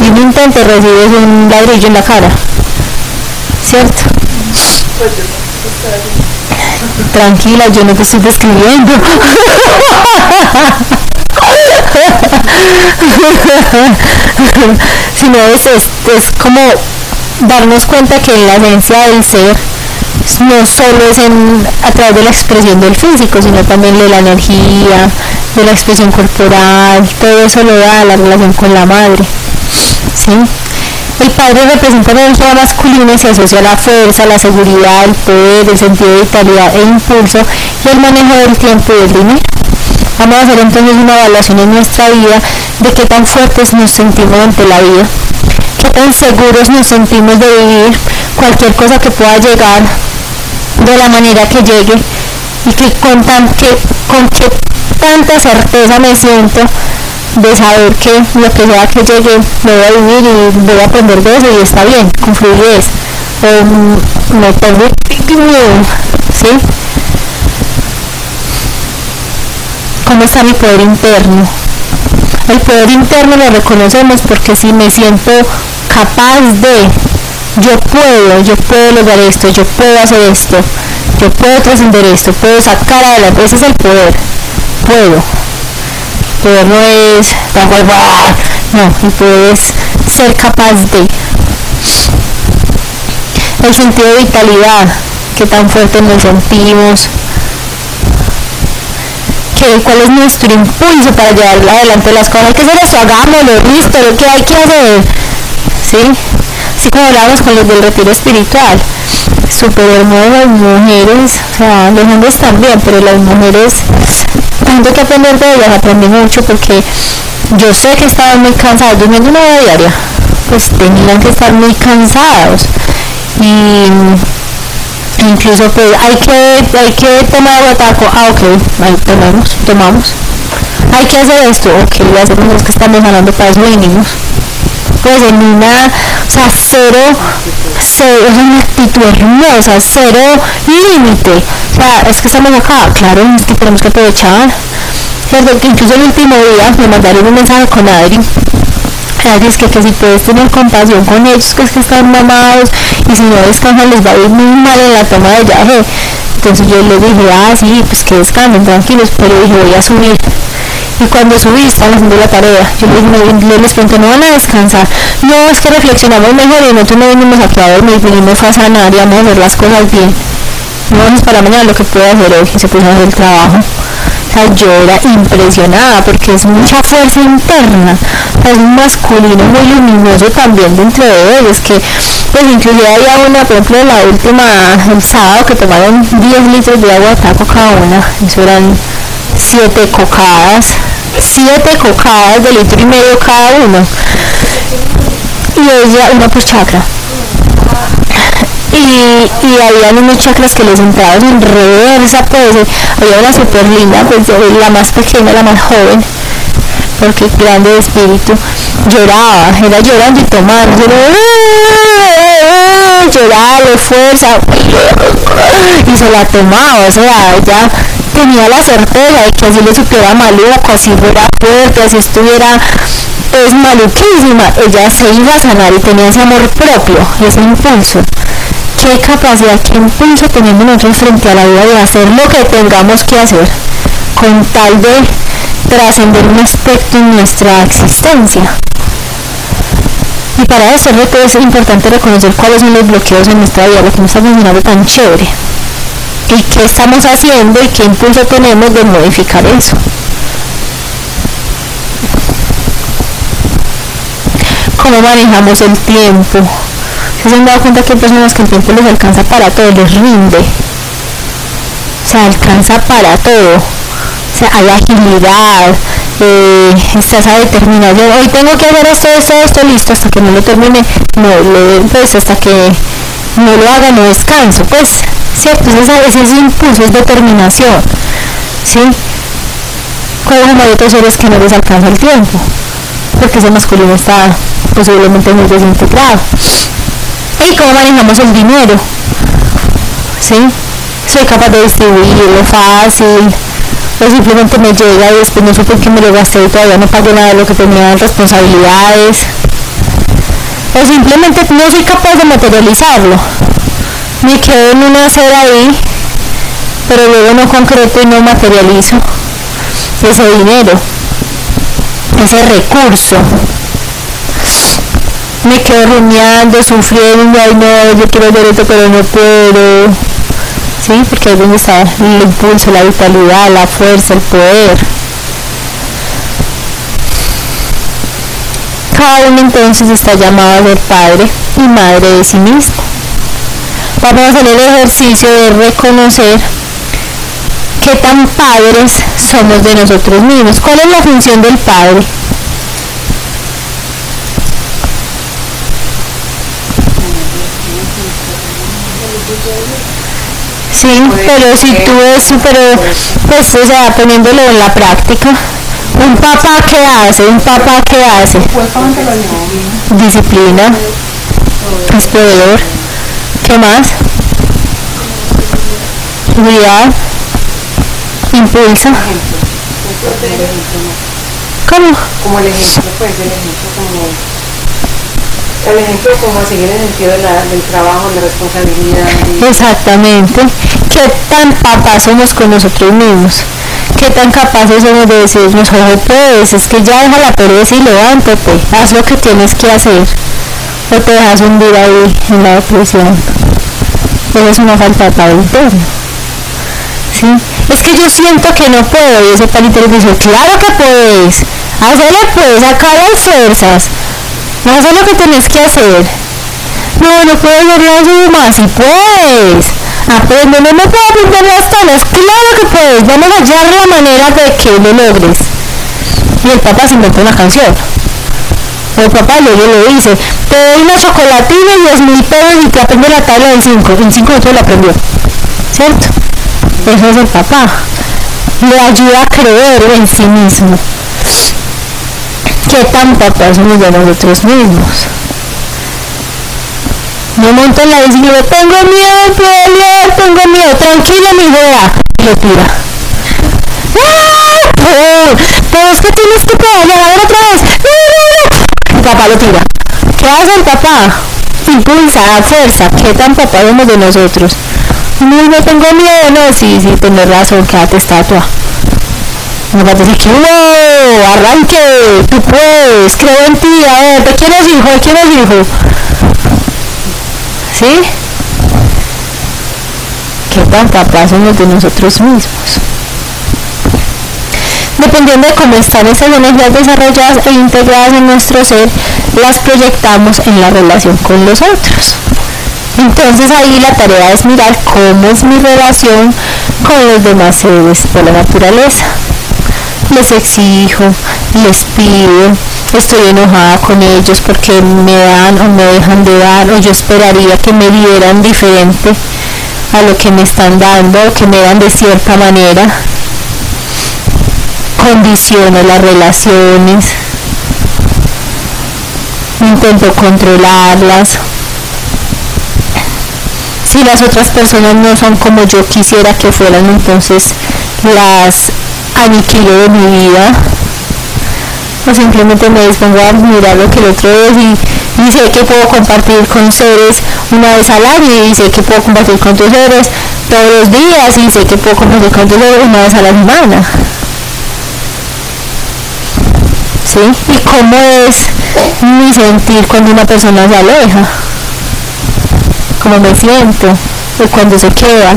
Y un intento recibes un ladrillo en la cara, ¿cierto? Tranquila, yo no te estoy describiendo. Sino es como darnos cuenta que la esencia del ser no solo es a través de la expresión del físico, sino también de la energía, de la expresión corporal. Todo eso lo da la relación con la madre, ¿sí? El padre representa la energía masculina y se asocia a la fuerza, la seguridad, el poder, el sentido de vitalidad e impulso y el manejo del tiempo y del dinero. Vamos a hacer entonces una evaluación en nuestra vida de qué tan fuertes nos sentimos ante la vida, qué tan seguros nos sentimos de vivir cualquier cosa que pueda llegar, de la manera que llegue, y que con qué tanta certeza me siento de saber que lo que sea que llegue me voy a vivir y voy a aprender de eso y está bien, con fluidez, o me tengo miedo, ¿sí? ¿Cómo está mi poder interno? El poder interno lo reconocemos porque si me siento capaz de, yo puedo lograr esto, yo puedo hacer esto, yo puedo trascender esto, puedo sacar adelante, ese es el poder, puedo. El poder no es no, el poder es ser capaz de. El sentido de vitalidad, que tan fuerte nos sentimos, cuál es nuestro impulso para llevar adelante las cosas. Hay que hacer eso, hagámoslo, listo, lo que hay que hacer, ¿sí? Así como hablamos con los del retiro espiritual, súper hermosas mujeres, o sea, los hombres también, pero las mujeres, tengo que aprender de ellas, aprendí mucho porque yo sé que estaban muy cansadas, durmiendo una hora diaria, pues tenían que estar muy cansados, y incluso pues hay que tomar guataco, ahí tomamos, hay que hacer esto, ya hacemos los que estamos hablando para eso venimos, pues en una, o sea, cero, es una actitud hermosa, cero límite, o sea, es que estamos acá, claro, es que tenemos que aprovechar, que incluso el último día me mandaron un mensaje con Adri es que si puedes tener compasión con ellos, que es que están mamados, y si no descansan les va a ir muy mal en la toma de viaje, entonces yo les dije, sí, pues que descansen, tranquilos, pero dije, voy a subir. Y cuando subí estaban haciendo la tarea, yo les pregunto, no van a descansar, no, es que reflexionamos mejor y nosotros no venimos aquí a dormir, venimos a sanar y vamos a hacer las cosas bien, no vamos para mañana lo que puedo hacer hoy, que se puso a hacer el trabajo. O sea, yo era impresionada porque es mucha fuerza interna, es un masculino muy luminoso también dentro de ellos, que pues inclusive había una, por ejemplo la última, el sábado, que tomaron 10 litros de agua taco cada una, eso eran 7 cocadas de litro y medio cada uno, y ella una por chakra, y había unos chakras que les entraban en reversa, pues había una super linda, pues la más pequeña, la más joven, porque grande de espíritu, lloraba, era llorando y tomando, lloraba de fuerza, y se la tomaba, o sea, ella tenía la certeza de que así le supiera maluco, así fuera fuerte, así estuviera pues maluquísima, ella se iba a sanar y tenía ese amor propio, ese impulso. Qué capacidad, qué impulso tenemos nosotros frente a la vida de hacer lo que tengamos que hacer con tal de trascender un aspecto en nuestra existencia. Y para eso es importante reconocer cuáles son los bloqueos en nuestra vida, lo que nos está funcionando tan chévere, y qué estamos haciendo y qué impulso tenemos de modificar eso. ¿Cómo manejamos el tiempo? ¿Se han dado cuenta que hay personas que el tiempo les alcanza para todo, les rinde? Se alcanza para todo. O sea, hay agilidad, está esa determinación. Hoy tengo que hacer esto, listo, hasta que no lo termine, pues hasta que no lo haga, no descanso, pues. ¿Cierto? Entonces ese impulso es determinación, ¿sí? Como hay otros seres que no les alcanza el tiempo, porque ese masculino está posiblemente muy desintegrado. y cómo manejamos el dinero, ¿sí? Soy capaz de distribuirlo fácil, o simplemente me llega y después no supe que me lo gasté y todavía no pagué nada de lo que tenía en responsabilidades, o simplemente no soy capaz de materializarlo, me quedo en un hacer ahí, pero luego no concreto y no materializo ese dinero, ese recurso. Me quedo rumiando, sufriendo, ay no, yo quiero hacer esto pero no puedo, ¿sí? Porque ahí donde está el impulso, la vitalidad, la fuerza, el poder. Cada uno entonces está llamado a ser padre y madre de sí mismo. Vamos a hacer el ejercicio de reconocer qué tan padres somos de nosotros mismos. ¿Cuál es la función del padre? Sí, pero si tú es, pero pues, o sea, poniéndolo en la práctica, un papá que hace, disciplina, es proveedor, ¿qué más? Cuidar, impulsa. ¿Cómo? Como el ejemplo, pues, el ejemplo como seguir en el sentido de del trabajo, de la responsabilidad. Exactamente. ¿Qué tan papás somos con nosotros mismos? ¿Qué tan capaces somos de decirnos, oye, pues, es que ya deja la pereza y levántate, haz lo que tienes que hacer, o te dejas hundir ahí en la depresión? Eso es una falta de padre interno, ¿sí? Es que yo siento que no puedo, y ese padre interno dice, claro que puedes, hazle pues, acá hay fuerzas, haz lo que tenés que hacer. No, no puedes ver las sumas, si puedes. Aprende, no me puedo aprender las tonas. Claro que puedes, vamos a hallar la manera de que lo logres. Y el papá se inventó una canción. El papá luego le dice, te doy una chocolatina y 10.000 pesos y te aprende la tabla en 5. En 5 minutos la aprendió. ¿Cierto? Eso es el papá. Le ayuda a creer en sí mismo. ¿Qué tan papás somos de nosotros mismos? Me monto en la bici y digo, tengo miedo, tengo miedo, tranquilo mi idea, y lo tira. ¡Ah! ¡Oh! Pero es que tienes que trabajar otra vez. ¡No! El papá lo tira. ¿Qué hace el papá? Impulsa, da fuerza. ¿Qué tan papás somos de nosotros? No, no tengo miedo, no, sí, tenés razón, quédate estatua. Me va a decir que no, arranque, tú puedes, creo en ti, a ver, ¿te quieres hijo? ¿Sí? ¿Qué tan capaces somos de nosotros mismos? Dependiendo de cómo están estas energías desarrolladas e integradas en nuestro ser, las proyectamos en la relación con los otros. Entonces ahí la tarea es mirar cómo es mi relación con los demás seres de la naturaleza. Les exijo, les pido, estoy enojada con ellos porque me dan o me dejan de dar, o yo esperaría que me dieran diferente a lo que me están dando, o que me dan de cierta manera. Condiciono las relaciones, intento controlarlas. Si las otras personas no son como yo quisiera que fueran, entonces las aniquilo de mi vida, o simplemente me dispongo a admirar lo que el otro es, y sé que puedo compartir con seres una vez al año, y sé que puedo compartir con tus seres todos los días, y sé que puedo compartir con tus seres una vez a la semana, ¿sí? ¿Y cómo es mi sentir cuando una persona se aleja? ¿Cómo me siento? ¿Y cuando se queda?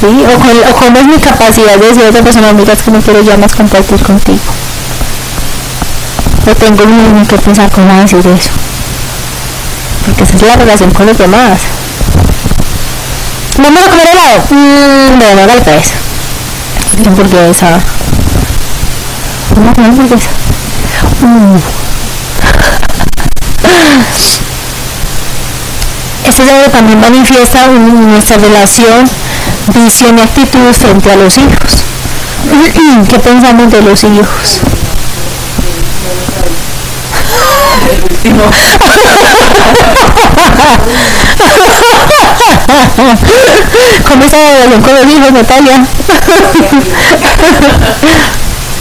¿Sí? O cómo es mi capacidad de decir a otra persona, mira, es que no quiero ya más compartir contigo. No tengo ni que pensar cómo decir eso, porque esa es la relación con los demás. ¿Vamos a comer helado? Bueno, hágale pues. Una hamburguesa. Una hamburguesa. Este logro también manifiesta nuestra relación, visión y actitud frente a los hijos. ¿Qué pensamos de los hijos? último. Como esa lo que dijo Natalia.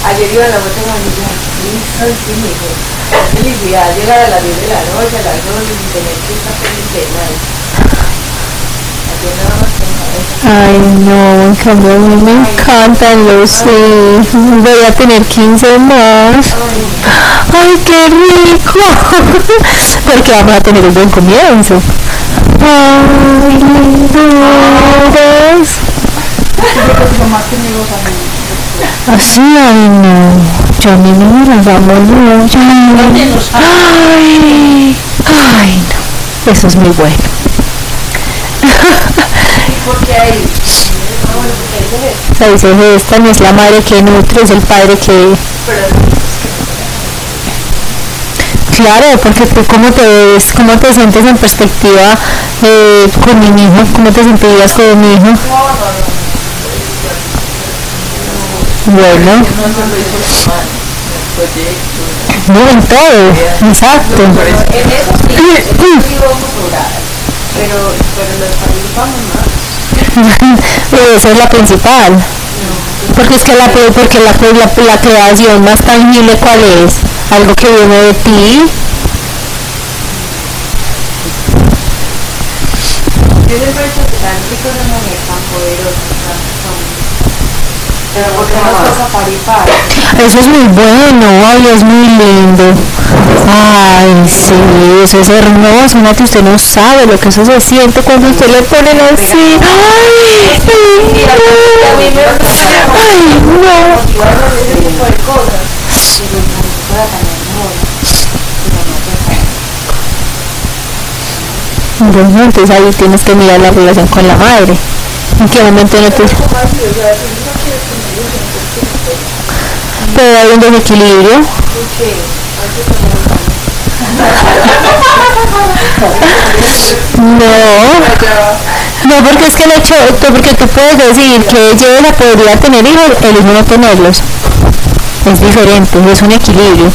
Ayer iba a la vuelta con mi hija, listo, sí, mi hijo. La felicidad, llegar a las 10 de la noche, a las 12, sin tener que estar pendiente de nadie. Ayer nada más con la cabeza. Ay, no, cabrón, a mí me encanta, lo sé. Voy a tener 15 más. Ay, qué rico. Porque vamos a tener un buen comienzo. Ay, lindos. Así, ay, no. Yo a mí no me las vamos mucho. Ay, ay, no. Eso es muy bueno. Se dice, esta no es la madre que nutre, es el padre que... Claro, porque tú cómo te ves, cómo te sientes en perspectiva con mi hijo, cómo te sentirías con mi hijo. Bueno, no en todo, exacto. En eso sí, vivo pero los participamos más. Esa es la principal. Porque es que la creación más tangible, ¿cuál es? Algo que viene de ti. Yo les parece que tan ricos de mujer, tan poderosos, pero porque no. Eso es muy bueno, ay, es muy lindo. Ay, sí, eso es hermoso, Nati, usted no sabe lo que eso se siente cuando usted le ponen así. Ay, no. Bueno, entonces ahí tienes que mirar la relación con la madre. ¿En qué momento no te...? Pero hay un desequilibrio. No, porque es que el hecho, porque tú puedes decir que ella podría tener hijos, el hijo no tenerlos. Es diferente, es un equilibrio,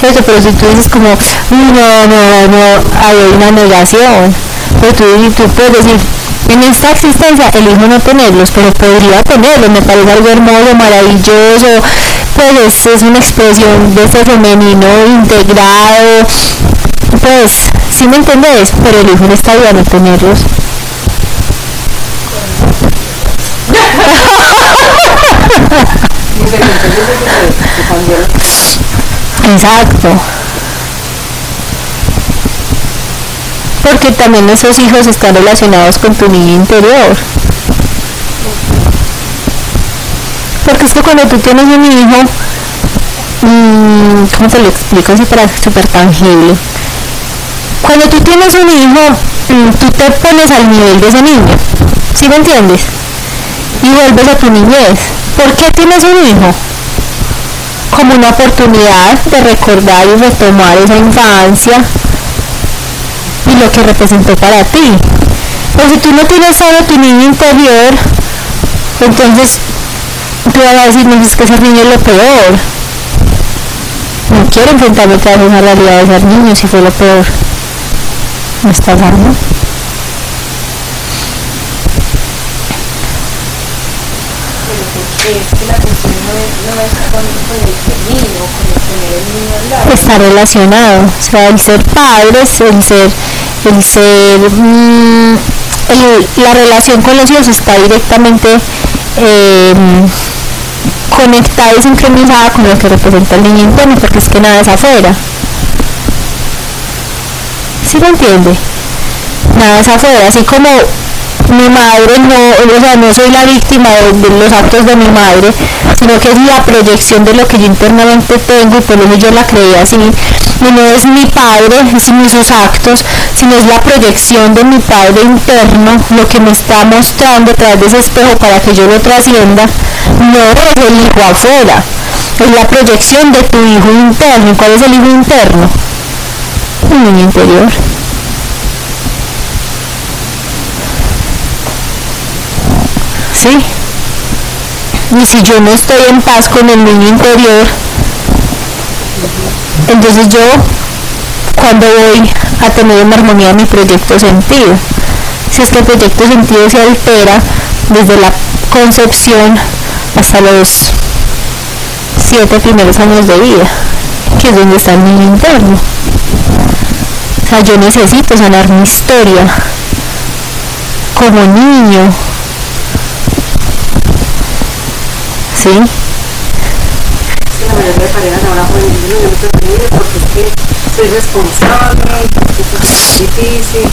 ¿cierto? Pero si tú dices como, no, hay una negación, pero tú puedes decir, en esta existencia elijo no tenerlos, pero podría tenerlos, me parece algo hermoso, maravilloso, pues es una expresión de este femenino integrado, pues, ¿sí me entendés? Pero elijo en esta vida no tenerlos. Exacto, porque también nuestros hijos están relacionados con tu niño interior, porque es que cuando tú tienes un hijo, ¿cómo te lo explico? Es súper tangible. Cuando tú tienes un hijo, tú te pones al nivel de ese niño, ¿sí me entiendes? Y vuelves a tu niñez. ¿Por qué tienes un hijo? Como una oportunidad de recordar y retomar esa infancia y lo que representó para ti. Pero si tú no tienes solo tu niño interior, entonces tú vas a decir, no, es que ese niño es lo peor. No quiero enfrentarme otra vez a la realidad de ser niño si fue lo peor. ¿Me estás dando? Está relacionado, o sea, el ser padres, la relación con los hijos está directamente conectada y sincronizada con lo que representa el niño interno, porque es que nada es afuera. ¿Sí lo entiende? Nada es afuera, así como mi madre no, o sea, no soy la víctima de los actos de mi madre, sino que es la proyección de lo que yo internamente tengo, y por eso yo la creé así. Y no es mi padre ni sus actos, sino es la proyección de mi padre interno, lo que me está mostrando tras de ese espejo para que yo lo trascienda. No es el hijo afuera, es la proyección de tu hijo interno. ¿Cuál es el hijo interno? El niño interior. ¿Sí? Y si yo no estoy en paz con el niño interior, entonces yo cuando voy a tener en armonía mi proyecto sentido. Si este proyecto sentido se altera desde la concepción hasta los 7 primeros años de vida, que es donde está el niño interno. O sea, yo necesito sanar mi historia como niño, ¿sí? Es que la mayoría de parejas ahora pueden decir, no, yo no tengo familia porque es que soy responsable, porque es difícil,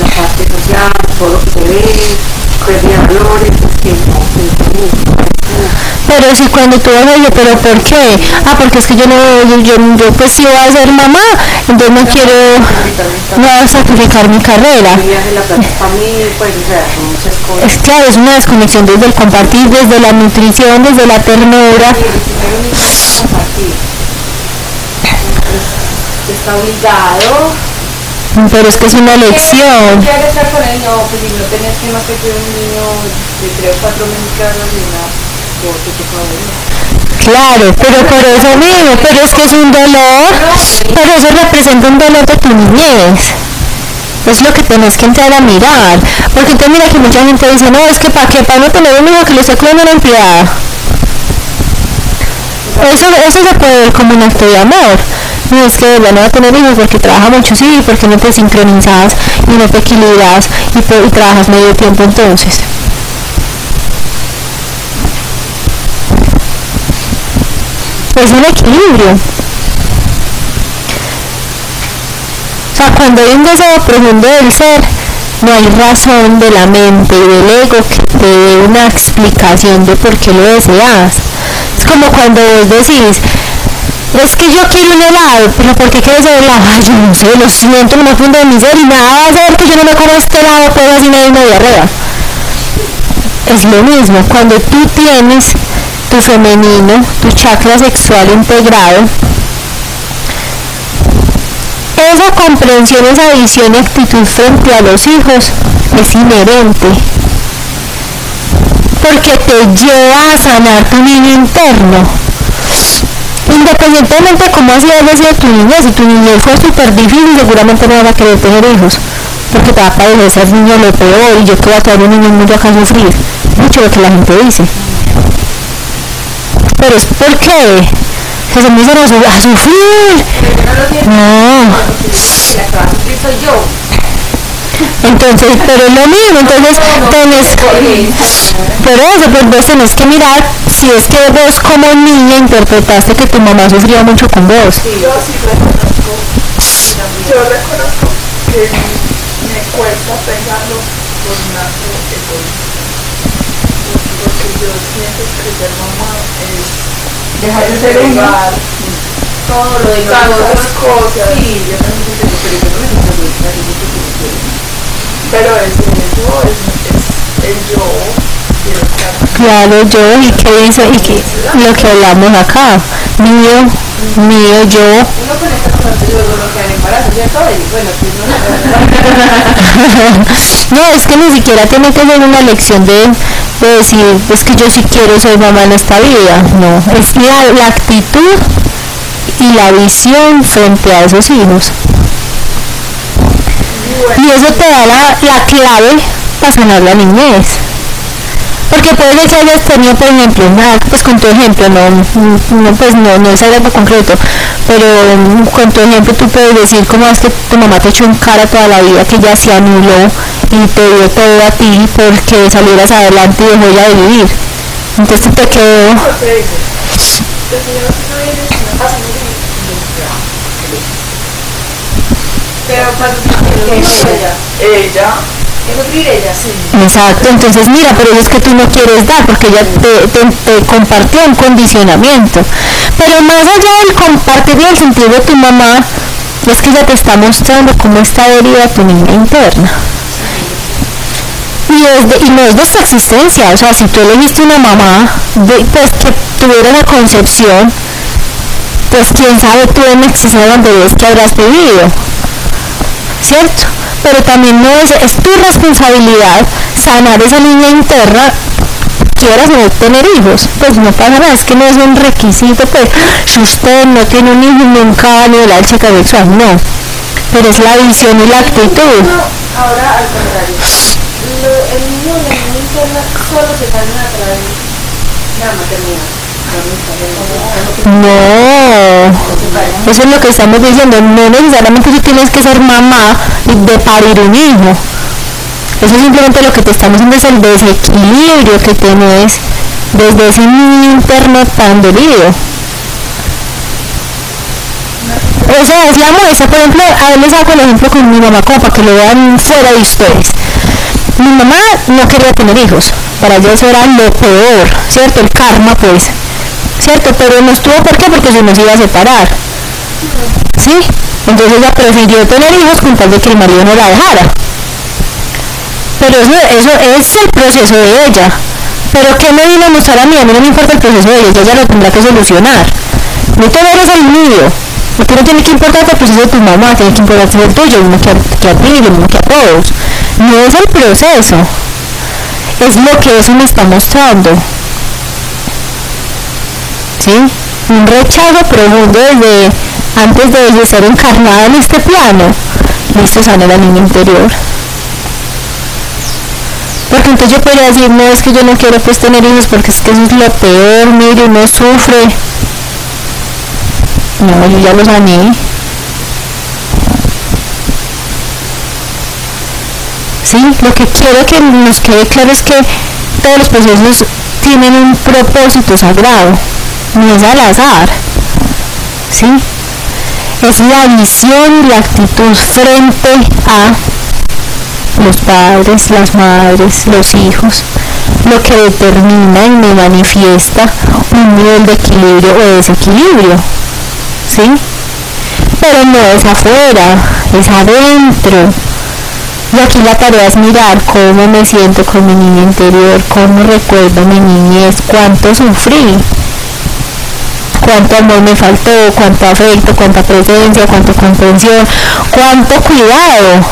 la parte social, todo lo que se ve, pérdida de valores, es que pero si cuando tú vas a decir, pero ¿por qué? Ah, porque es que yo no, yo pues si voy a ser mamá, entonces no quiero, no sacrificar mi carrera. Es claro, es una desconexión desde el compartir, desde la nutrición, desde la ternura. Está obligado. Pero es que es una elección. ¿Qué hacer con él? No, pues si no tenés que más que tener un niño de 3 o 4 meses cada una. Claro, pero por eso mismo, pero es que es un dolor, pero eso representa un dolor de tu niñez. Es lo que tenés que entrar a mirar, porque te mira que mucha gente dice, no, es que para qué, para no tener un hijo que lo esté cuidando una empleada. Eso se puede ver como un acto de amor. No es que ya no va a tener hijos porque trabaja mucho, sí, porque no te sincronizas y no te equilibras y trabajas medio tiempo entonces. Es un equilibrio. O sea, cuando hay un deseo profundo del ser, no hay razón de la mente y del ego que te dé una explicación de por qué lo deseas. Es como cuando vos decís, es que yo quiero un helado, pero ¿por qué quieres el helado? Ay, yo no sé, lo siento, no me fundo de mi ser y nada va a hacer que yo no me coma este helado, pero así me doy una diarrea. Es lo mismo, cuando tú tienes tu femenino, tu chakra sexual integrado, esa comprensión, esa visión y actitud frente a los hijos es inherente, porque te lleva a sanar tu niño interno, independientemente de cómo ha sido tu niñez. Si tu niñez fue súper difícil, seguramente no vas a querer tener hijos, porque te va a parecer ser niño lo peor, y yo te voy a traer un niño muy acá a sufrir, mucho lo que la gente dice. Pero es porque se empiezan a sufrir. No. Entonces, pero es lo mismo, entonces tenés, pero eso, pues vos tenés que mirar si es que vos como niña interpretaste que tu mamá sufría mucho con vos. Sí, yo sí reconozco. Yo reconozco que me cuesta pegarlo por una cosa. Yo siento que ser mamá es dejar de ser un hogar, todo lo de las cosas. Sí, yo también siento que yo no me siento bien, pero eso es yo, quiero estar. Claro, yo, y qué dice, y que lo que hablamos acá, mío, yo. Uno conecta con el dolor que hay en embarazo, ¿cierto? Y bueno, pues no, es que ni siquiera tiene que tener una lección de decir, es que yo sí quiero ser mamá en esta vida. No, es la actitud y la visión frente a esos hijos. Y eso te da la clave para sanar la niñez. Porque puede que hayas tenido, por ejemplo, pues con tu ejemplo, no es algo concreto, pero con tu ejemplo tú puedes decir cómo es que tu mamá te echó en cara toda la vida, que ya se anuló y te dio todo a ti porque salieras adelante y dejó ya de vivir. Entonces te quedó. Pero ella. Exacto, entonces mira, pero eso es que tú no quieres dar, porque ella te compartió un condicionamiento. Pero más allá del compartir y el sentido de tu mamá, es que ella te está mostrando cómo está herida tu niña interna. Y no es de su existencia, o sea, si tú elegiste una mamá, pues que tuviera la concepción, pues quién sabe tú en exceso de los bebés que habrás vivido, ¿cierto? Pero también no es tu responsabilidad sanar esa línea interna, quieras no tener hijos, pues no pasa nada, es que no es un requisito, pues si usted no tiene un hijo nunca va a nivelar el chakra sexual, no, pero es la visión y la actitud. Ahora al contrario, el niño y el niño interno solo se salen a través de la maternidad. No, eso es lo que estamos diciendo. No necesariamente tú tienes que ser mamá de parir un hijo. Eso es simplemente lo que te estamos diciendo, es el desequilibrio que tienes desde ese niño interno tan dolido. Esa es la muestra. Por ejemplo, a él les hago el ejemplo con mi mamá, como para que lo vean fuera de ustedes. Mi mamá no quería tener hijos, para ella eso era lo peor, ¿cierto? El karma, pues, ¿cierto? Pero no estuvo, ¿por qué? Porque se nos iba a separar, ¿sí? Entonces ella prefirió tener hijos con tal de que el marido no la dejara. Pero eso es el proceso de ella. Pero ¿qué me vino a mostrar a mí? A mí no me importa el proceso de ella, ella lo tendrá que solucionar. No te eres el mío, porque no tiene que importarte el proceso de tu mamá, tiene que importarte el tuyo, uno que a ti, uno que a todos. No es el proceso, es lo que eso me está mostrando. ¿Sí? Un rechazo profundo desde antes de ser encarnada en este plano. Listo, sana la niña interior. Porque entonces yo podría decir, no, es que yo no quiero pues tener hijos porque es que eso es lo peor, mire, uno sufre. No, yo ya lo sané. ¿Sí? Lo que quiero que nos quede claro es que todos los procesos tienen un propósito sagrado, no es al azar, ¿sí? Es la visión y la actitud frente a los padres, las madres, los hijos, lo que determina y me manifiesta un nivel de equilibrio o desequilibrio, ¿sí? Pero no es afuera, es adentro. Y aquí la tarea es mirar cómo me siento con mi niño interior, cómo recuerdo mi niñez, cuánto sufrí, cuánto amor me faltó, cuánto afecto, cuánta presencia, cuánto comprensión, cuánto cuidado.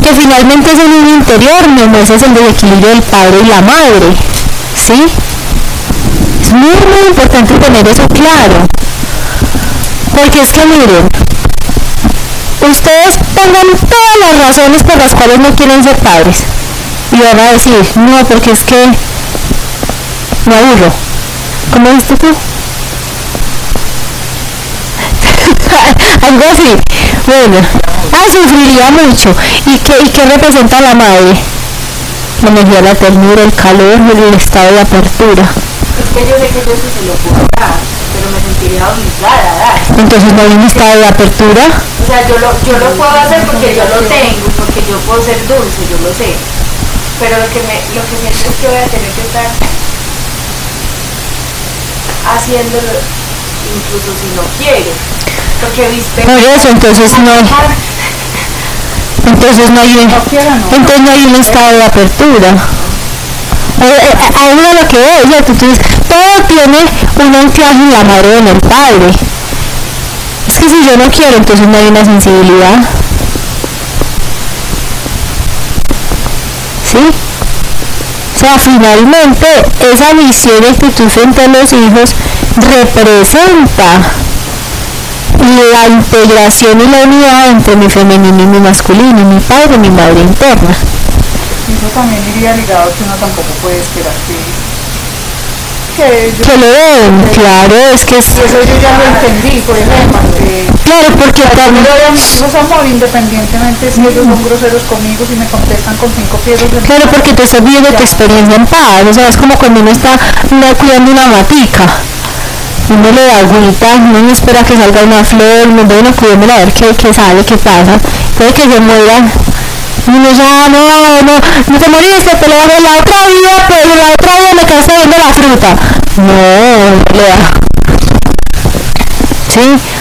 Que finalmente ese niño interior me muestra el desequilibrio del padre y la madre, ¿sí? Es muy, muy importante tener eso claro. Porque es que miren, ustedes tengan todas las razones por las cuales no quieren ser padres y van a decir, no, porque es que me aburro. ¿Cómo viste tú? Algo así. Bueno, sufriría mucho. ¿Y qué representa la madre? La energía, la ternura, el calor, el estado de apertura. Es que yo sé que yo eso se lo puedo dar, pero me sentiría obligada a dar. Entonces no hay un estado de apertura. O sea, yo lo puedo hacer porque yo lo tengo, porque yo puedo ser dulce, yo lo sé. Pero lo que siento es que voy a tener que estar haciéndolo incluso si no quiero. Porque viste. Por eso entonces no hay. Entonces no hay un. Entonces no hay un estado de apertura. Ahora lo que es, ¿cierto? Entonces, todo tiene un anclaje en la madre o en el padre. Es que si yo no quiero, entonces no hay una sensibilidad. ¿Sí? O sea, finalmente, esa visión y actitud frente a los hijos representa la integración y la unidad entre mi femenino y mi masculino, y mi padre y mi madre interna. Eso también iría ligado que uno tampoco puede esperar que lo den, claro, es que es... Eso yo ya lo entendí, por ejemplo, que... Claro, porque también... Yo doy a mis hijos amor independientemente si ellos son groseros conmigo, si me contestan con 5 piedras... Claro, porque tú estás viviendo tu experiencia en paz, o sea, es como cuando uno está cuidando una matica, uno le da agüita, uno no espera que salga una flor, uno cuídemela a ver qué sale, qué pasa, puede que se mueran. Uno ya no te moriste, te lo vas a ver la otra vida me cansé viendo la fruta. No, lea. ¿Sí?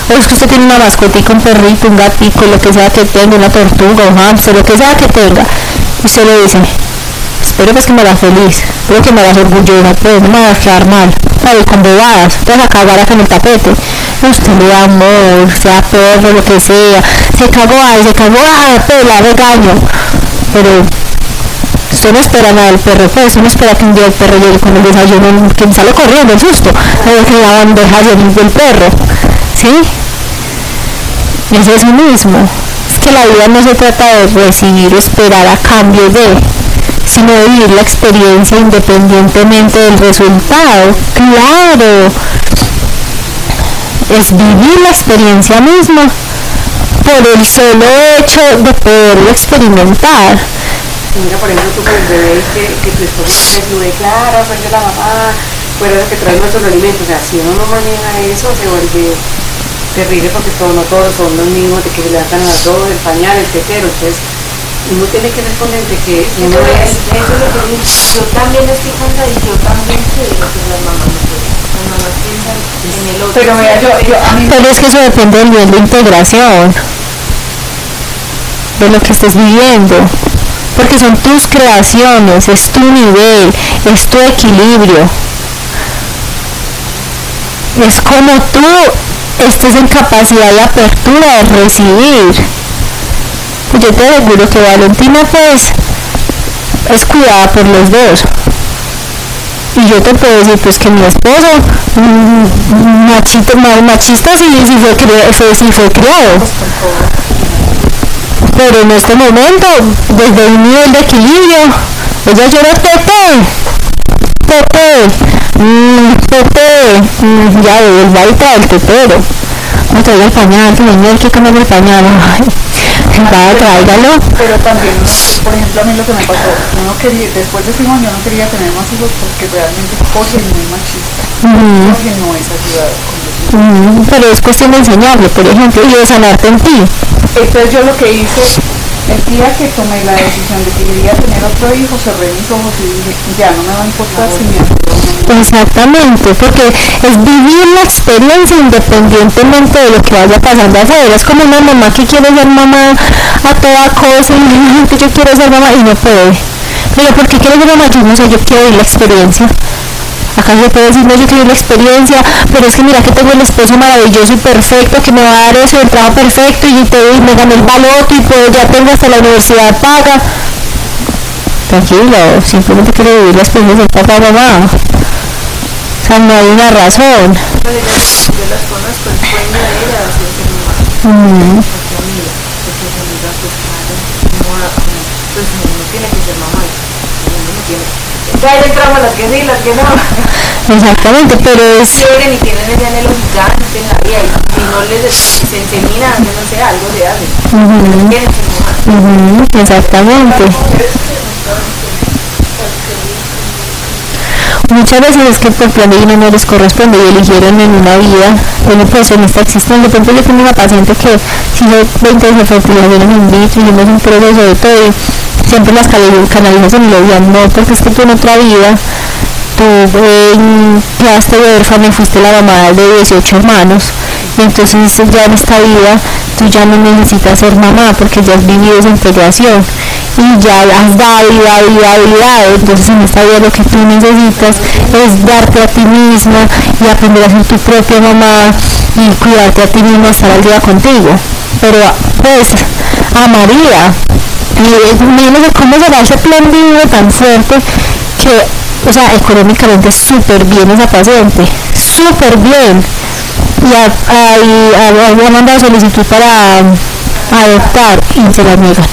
O es que usted tiene una mascotica, un perrito, un gatito, lo que sea que tenga, una tortuga, un hámster, lo que sea que tenga. Y usted le dice, espero pues que me haga feliz, espero que me hagas orgullosa, pues no me vas a quedar mal, vale, con bobadas, te vas a cagar acá en el tapete. Usted le da amor, sea perro, lo que sea, se cagó, pero la regaño. Pero usted no espera nada del perro, pues uno espera que un día el perro llegue con el desayuno, que sale corriendo, el susto, que la bandeja del perro, ¿sí? Eso es lo mismo. que la vida no se trata de recibir o esperar a cambio de, sino de vivir la experiencia independientemente del resultado. ¡Claro! Es vivir la experiencia misma por el solo hecho de poderlo experimentar. Mira, por ejemplo, tú con el bebé que tu esposo dice, lo declara, soy yo la mamá, fuera lo que trae nuestros alimentos. O sea, si uno no maneja eso, se vuelve terrible porque todo, no todos son los mismos, de que se levantan a todos, el pañal, el tetero. Entonces, uno tiene que responder de que uno es. Eso es lo que yo también estoy cansada y yo también sé de lo que las mamás no quieren. Las mamás piensan en el otro. Pero mira, yo a mí... Pero es que eso depende del nivel de integración, de lo que estés viviendo. Porque son tus creaciones, es tu nivel, es tu equilibrio. Es como tú estés en capacidad y apertura de recibir. Yo te aseguro que Valentina pues es cuidada por los dos. Y yo te puedo decir pues que mi esposo machista sí fue criado. Pero en este momento, desde un nivel de equilibrio, ella llora teté, ya el baita del tetero, no traiga el pañal, que me hay que comer el pañal, va, tráigalo. Pero también, por ejemplo, a mí lo que me pasó, uno quería, después de Simón, yo no quería tener más hijos porque realmente Jorge es muy machista, Jorge no es ayudado con los hijos. Pero es cuestión de enseñarle, por ejemplo, y de sanarte en ti. Entonces yo lo que hice, el día que tomé la decisión de que quería tener otro hijo, cerré mis ojos y dije, ya no me va a importar si me ayuda. Exactamente, porque es vivir la experiencia independientemente de lo que vaya pasando afuera. Es como una mamá que quiere ser mamá a toda cosa y que yo quiero ser mamá y no puede. Pero ¿por qué quiero ser mamá? Yo no sé, yo quiero vivir la experiencia. Acá yo puedo decir, no, yo quiero la experiencia, pero es que mira que tengo el esposo maravilloso y perfecto, que me va a dar eso, el trabajo perfecto, y me gané el baloto, y pues ya tengo hasta la universidad paga. Tranquilo, simplemente quiero vivir la experiencia del papá o mamá. O sea, no hay una razón. Yo las conozco, el sueño de ella, así es que no va. Pues no tiene que ser mamá, no tiene. Ya entramos las que sí, las que no. Exactamente, pero es... Quieren y tienen ese anhelo gigante en la vida y si no les enseñan, no sé, algo se hace. Quieren ser mamá. Exactamente. Muchas veces es que por plan de vida no les corresponde y eligieron en una vida, bueno, pues en esta existencia. Por ejemplo, yo tengo una paciente que si yo 20 de fertilización en un litro y yo me hago un proceso de todo y siempre las canalizas en lo vida, no, porque es que tú en otra vida, tú quedaste huérfana, fuiste la mamá de 18 hermanos, y entonces ya en esta vida tú ya no necesitas ser mamá porque ya has vivido esa integración. Y ya has dado y dado y dado y dado. Entonces en esta vida lo que tú necesitas es darte a ti misma y aprender a ser tu propia mamá y cuidarte a ti misma, estar al día contigo. Pero pues a María, menos de cómo será ese plan de vida tan fuerte que, o sea, económicamente súper bien esa paciente, súper bien. Y había mandado solicitud para adoptar y se la niegan.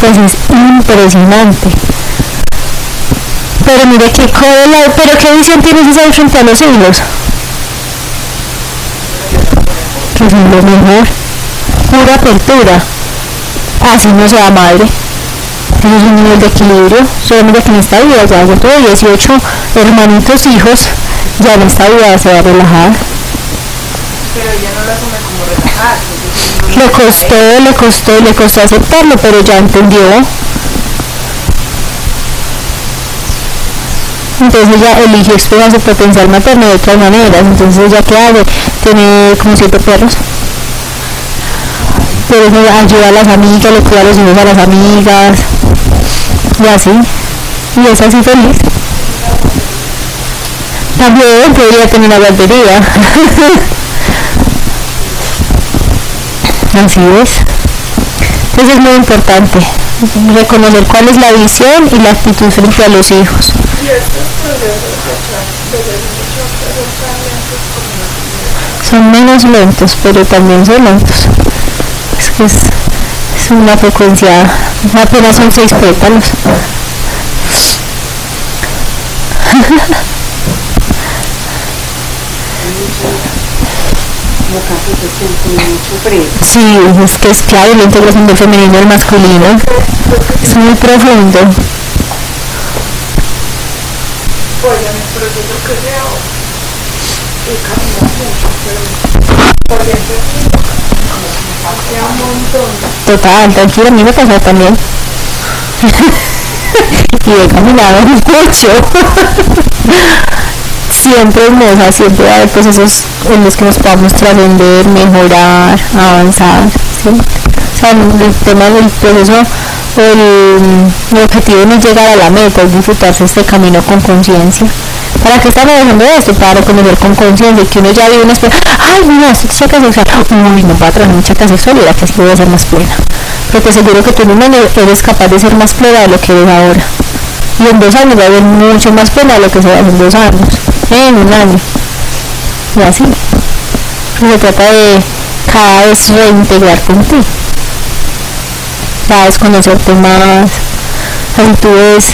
Pues es impresionante. Pero mire que pero qué visión tienes esa frente a los siglos, que son lo mejor, pura apertura, así no sea madre. Eso es un nivel de equilibrio. Solamente que en esta vida ya yo tengo 18 hermanitos hijos, ya en esta vida se va a relajar. Pero ya no lo asume como relajarse. Le costó aceptarlo, pero ya entendió. Entonces ella eligió expresar su potencial materno de otras maneras. Entonces ella, ¿qué hace? Tiene como 7 perros. Pero ayuda a las amigas, le cuida a los hijos a las amigas. Y así. Y es así feliz. También podría tener una barbería. Así es. Entonces es muy importante reconocer cuál es la visión y la actitud frente a los hijos. Son menos lentos, pero también son lentos. es una frecuencia, apenas son 6 pétalos. Sí, es que es claro la integración del femenino al masculino, es muy profundo. Total, tranquilo, a mí me pasa también. Y he caminado mucho. Siempre hermosa, siempre hay procesos en los que nos podamos trascender, mejorar, avanzar, ¿sí? O sea, el tema del proceso, el objetivo no es llegar a la meta, es disfrutarse este camino con conciencia. ¿Para qué estamos dejando esto? Para reconocer con conciencia que uno ya vive una experiencia. ¡Ay, no, es chakra sexual! ¡Uy, no, para traer un chakra sexual! Y que sí voy a ser más plena. Porque seguro que tú no eres capaz de ser más plena de lo que eres ahora. Y en 2 años va a haber mucho más plena de lo que se va en 2 años. En 1 año. Y así. Se trata de cada vez reintegrar contigo. Cada vez conocerte más. Así tú ves.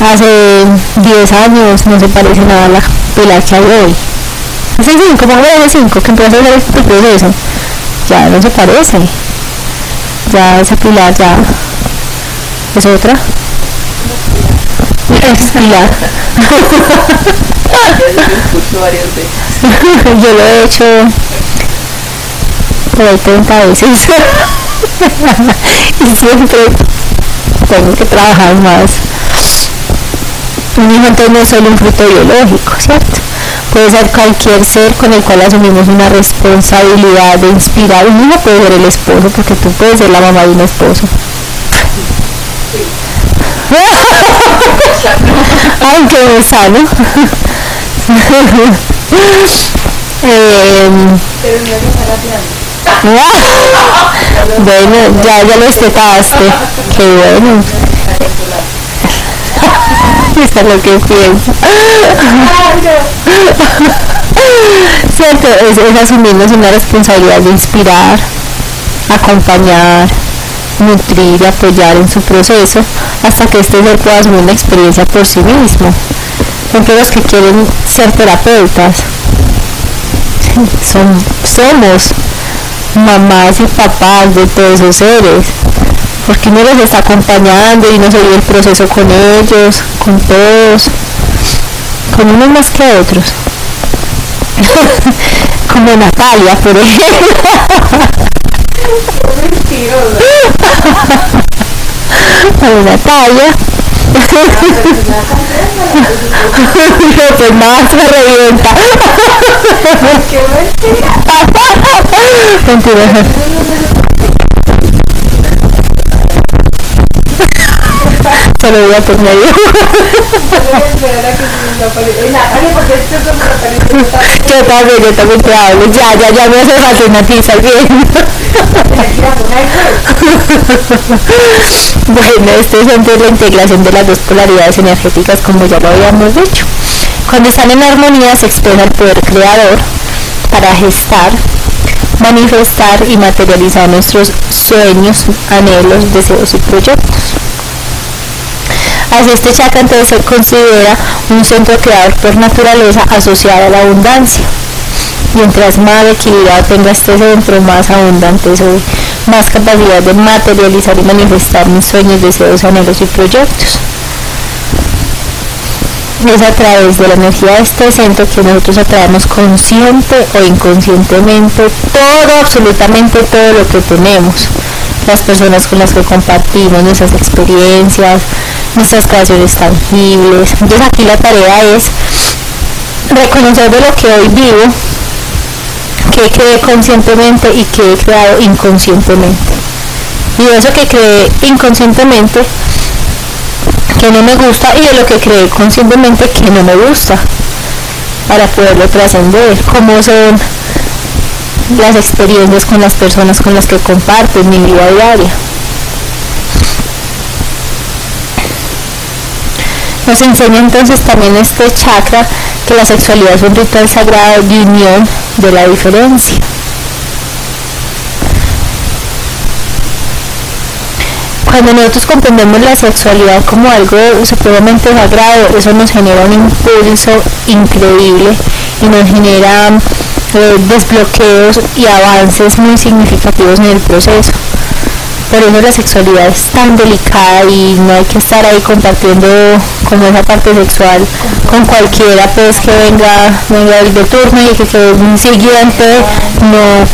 Hace 10 años no se parece nada a la pilar que hay hoy. Hace 5, más o menos 5, que empezó a hacer este proceso. Ya no se parece. Ya esa pilar ya es otra. Es pilar. Yo lo he hecho por ahí 30 veces. Y siempre tengo que trabajar más. Un hijo entonces no es solo un fruto biológico, ¿cierto? Puede ser cualquier ser con el cual asumimos una responsabilidad de inspirar. Un hijo puede ser el esposo, porque tú puedes ser la mamá de un esposo. Sí. Aunque no es sano. Pero no es bueno, ya lo estetaste. Qué bueno. Eso es lo que pienso. Cierto, es asumirnos una responsabilidad de inspirar, acompañar, nutrir y apoyar en su proceso hasta que este ser pueda asumir una experiencia por sí mismo. Entre los que quieren ser terapeutas, somos mamás y papás de todos esos seres, porque uno los está acompañando y uno se vive el proceso con ellos, con todos, con unos más que otros. Como Natalia, por ejemplo. Como Natalia. No, pues más me revienta. ¡Qué mentira! Mentira. Se lo voy a poner yo. Yo también te hablo. Ya me hace falta una pizza bien. Bueno, esto es entonces la integración de las dos polaridades energéticas, como ya lo habíamos dicho. Cuando están en armonía se expresa el poder creador para gestar, manifestar y materializar nuestros sueños, anhelos, deseos y proyectos. Así este chakra entonces se considera un centro creador por naturaleza asociado a la abundancia. Mientras más equilibrado tenga este centro, más abundante soy, más capacidad de materializar y manifestar mis sueños, deseos, anhelos y proyectos. Es a través de la energía de este centro que nosotros atraemos consciente o inconscientemente todo, absolutamente todo lo que tenemos. Las personas con las que compartimos nuestras experiencias, nuestras creaciones tangibles. Entonces aquí la tarea es reconocer de lo que hoy vivo, que creé conscientemente y que he creado inconscientemente. Y de eso que creé inconscientemente, que no me gusta, y de lo que creé conscientemente, que no me gusta, para poderlo trascender. Cómo son las experiencias con las personas con las que comparto en mi vida diaria. Nos enseña entonces también este chakra que la sexualidad es un ritual sagrado de unión de la diferencia. Cuando nosotros comprendemos la sexualidad como algo supremamente sagrado, eso nos genera un impulso increíble y nos genera desbloqueos y avances muy significativos en el proceso. Por eso la sexualidad es tan delicada y no hay que estar ahí compartiendo como esa parte sexual con cualquiera, pues que venga el de turno y que un siguiente, no.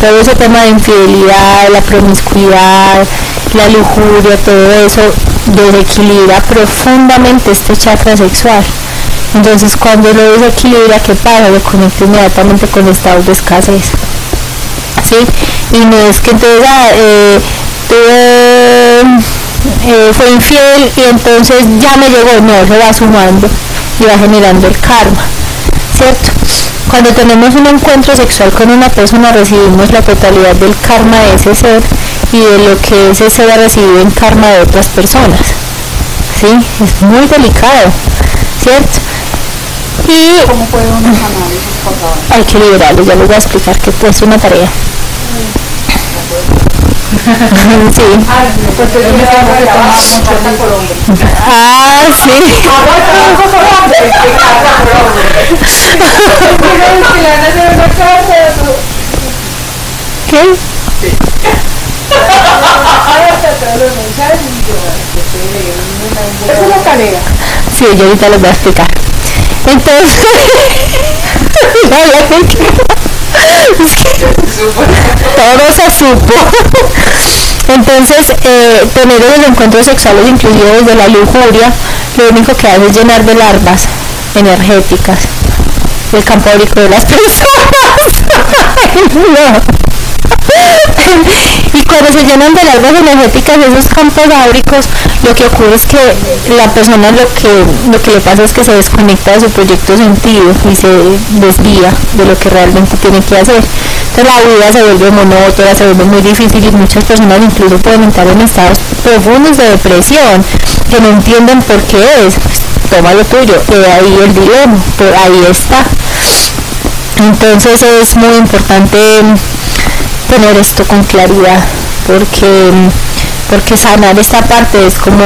Todo ese tema de infidelidad, la promiscuidad, la lujuria, todo eso desequilibra profundamente este chakra sexual. Entonces cuando lo desequilibra, ¿qué pasa? Lo conecta inmediatamente con estados de escasez, ¿sí? Y no es que entonces fue infiel y entonces ya me llegó, no, se va sumando y va generando el karma, ¿cierto? Cuando tenemos un encuentro sexual con una persona, recibimos la totalidad del karma de ese ser y de lo que ese ser ha recibido en karma de otras personas, ¿sí? Es muy delicado, ¿cierto? Y ¿cómo puede uno sanar esos pasados? Hay que liberarlos, ya les voy a explicar que es una tarea. Sí. Ah, sí. ¿Qué? Sí. Es una tarea. Sí, yo ahorita les voy a explicar. Entonces, todo se supo. Entonces, tener los encuentros sexuales incluidos de la lujuria, lo único que hace es llenar de larvas energéticas el campo áurico de las personas. No. Y cuando se llenan de larvas energéticas de esos campos áuricos, lo que ocurre es que la persona lo que le pasa es que se desconecta de su proyecto sentido y se desvía de lo que realmente tiene que hacer. Entonces la vida se vuelve monótona, se vuelve muy difícil y muchas personas incluso pueden entrar en estados profundos de depresión que no entienden por qué es. Pues, toma lo tuyo, de ahí el dilema, por ahí está. Entonces es muy importante tener esto con claridad, porque sanar esta parte es como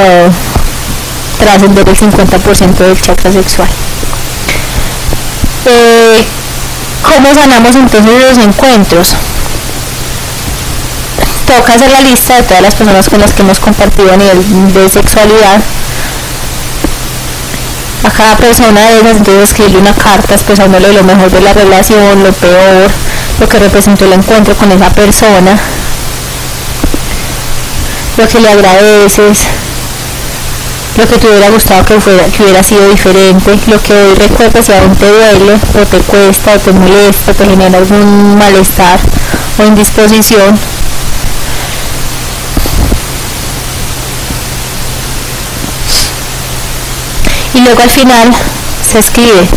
trascender el 50% del chakra sexual. ¿Cómo sanamos entonces los encuentros? Toca hacer la lista de todas las personas con las que hemos compartido a nivel de sexualidad. A cada persona de ellas, entonces escribirle una carta expresándole lo mejor de la relación, lo peor, lo que representó el encuentro con esa persona, lo que le agradeces, lo que te hubiera gustado que hubiera sido diferente, lo que hoy recuerdas si aún te duele, o te cuesta, o te molesta, o te genera algún malestar o indisposición. Y luego al final se escribe: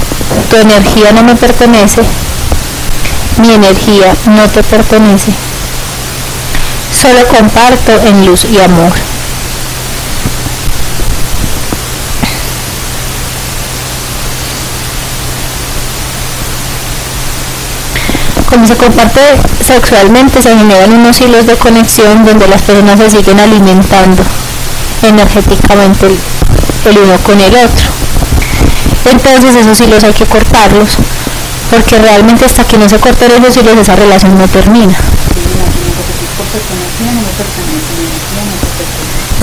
tu energía no me pertenece, mi energía no te pertenece, solo comparto en luz y amor. Como se comparte sexualmente, se generan unos hilos de conexión donde las personas se siguen alimentando energéticamente el uno con el otro. Entonces esos hilos hay que cortarlos, porque realmente hasta que no se corten esos hilos, esa relación no termina.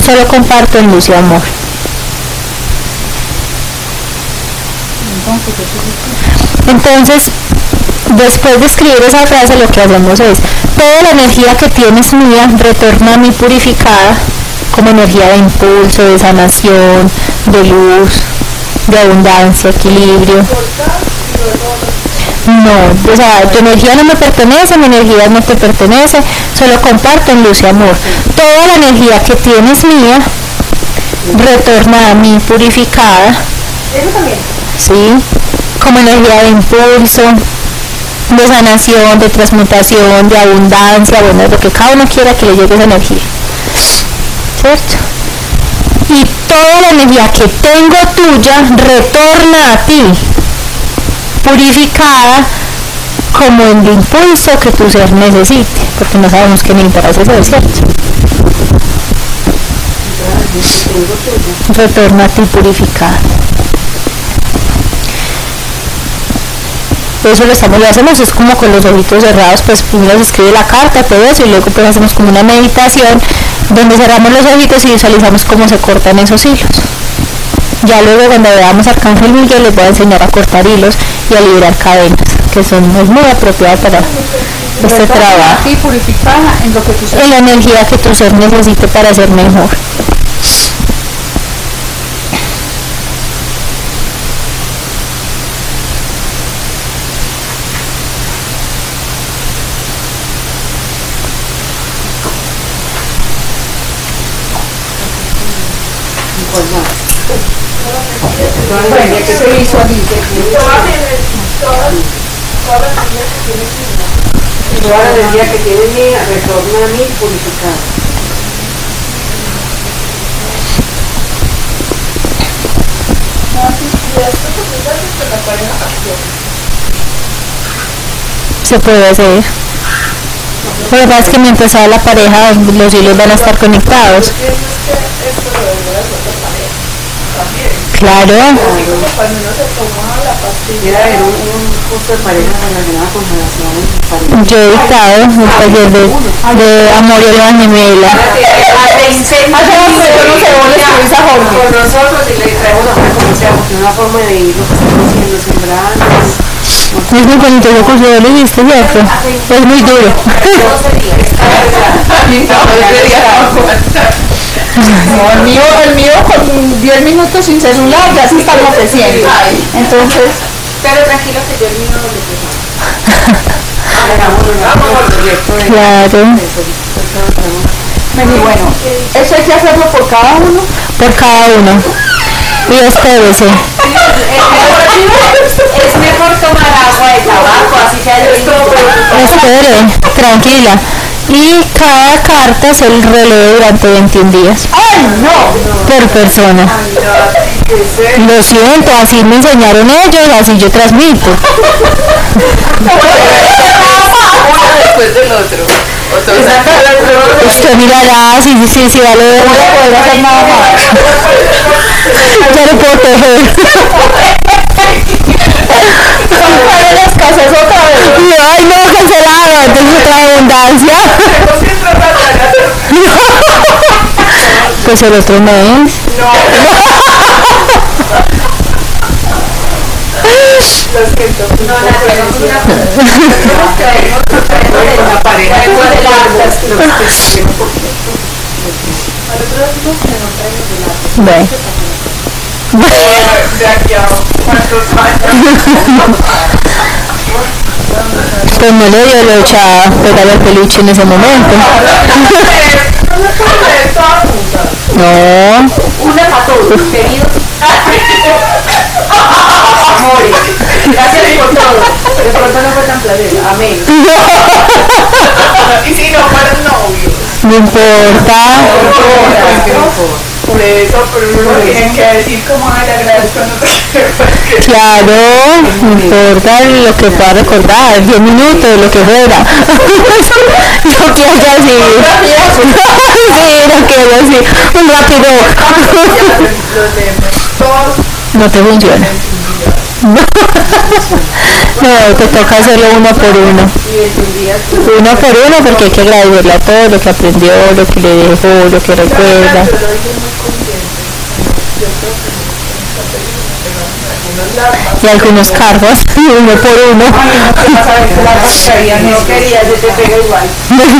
Solo comparto en luz y amor. Entonces, después de escribir esa frase, lo que hacemos es: toda la energía que tienes mía retorna a mí purificada, como energía de impulso, de sanación, de luz, de abundancia, equilibrio. No, o sea, tu energía no me pertenece, mi energía no te pertenece, solo comparto en luz y amor. Toda la energía que tienes mía retorna a mí purificada. Eso también. Sí, como energía de impulso, de sanación, de transmutación, de abundancia, bueno, lo que cada uno quiera que le llegue esa energía, ¿cierto? Y toda la energía que tengo tuya retorna a ti purificada, como el impulso que tu ser necesite, porque no sabemos qué necesitarás ese ser, ¿cierto? Retorno a ti purificado. Eso lo hacemos es como con los ojitos cerrados, pues primero se escribe la carta, todo eso, y luego pues hacemos como una meditación donde cerramos los ojitos y visualizamos cómo se cortan esos hilos. Ya luego cuando veamos a Arcángel Miguel les voy a enseñar a cortar hilos y a liberar cadenas, que son muy apropiadas para este trabajo. Y purificada en lo que tu ser, en la energía que tu ser necesite para ser mejor. Toda la energía que tiene mí retorna a mí purificada. Se puede hacer. La verdad es que mientras sea la pareja, los hilos van a estar conectados. Claro. Yo he dictado un taller de amor y alma gemela. Con nosotros y le traemos a una forma de ir lo que estamos haciendo, sembrando. Es muy bonito ese curso, yo lo viste, ¿cierto? Es muy duro. No, el mío con 10 minutos sin celular ya se está ofreciendo. Entonces, pero tranquilo que yo el mío lo dejé. Claro. Bueno, eso hay que hacerlo por cada uno. Por cada uno. Y espérese. Es mejor tomar agua de tabaco, así sea el mismo. Espere, tranquila. Y cada carta se relee durante 21 días. ¡Ay, no! Por persona. Lo siento, así me enseñaron ellos, así yo transmito. Uno después del otro. Usted mirará, sí, vale, no le puedo hacer nada más. Ya lo puedo tejer. Ay, no, cancelado, entonces otra abundancia. Pues el otro no es. Pues no le dio la lucha a pegar el peluche en ese momento. No. Una para todos, queridos. Amores. Gracias por todo. Pero por eso no fue tan placer. Amén. Y si no fueron novios. No importa. Por eso, por eso. Tienen que decir cómo le agradezco. Claro, no importa lo que pueda recordar, 10 minutos, lo que fuera. Lo que haya así. Sí, lo que haya así. Un rápido. No te funciona. No, te toca hacerlo uno por uno. Uno por uno porque hay que agradecerle a todo lo que aprendió, lo que le dejó, lo que recuerda. Y algunos cargos, uno por uno.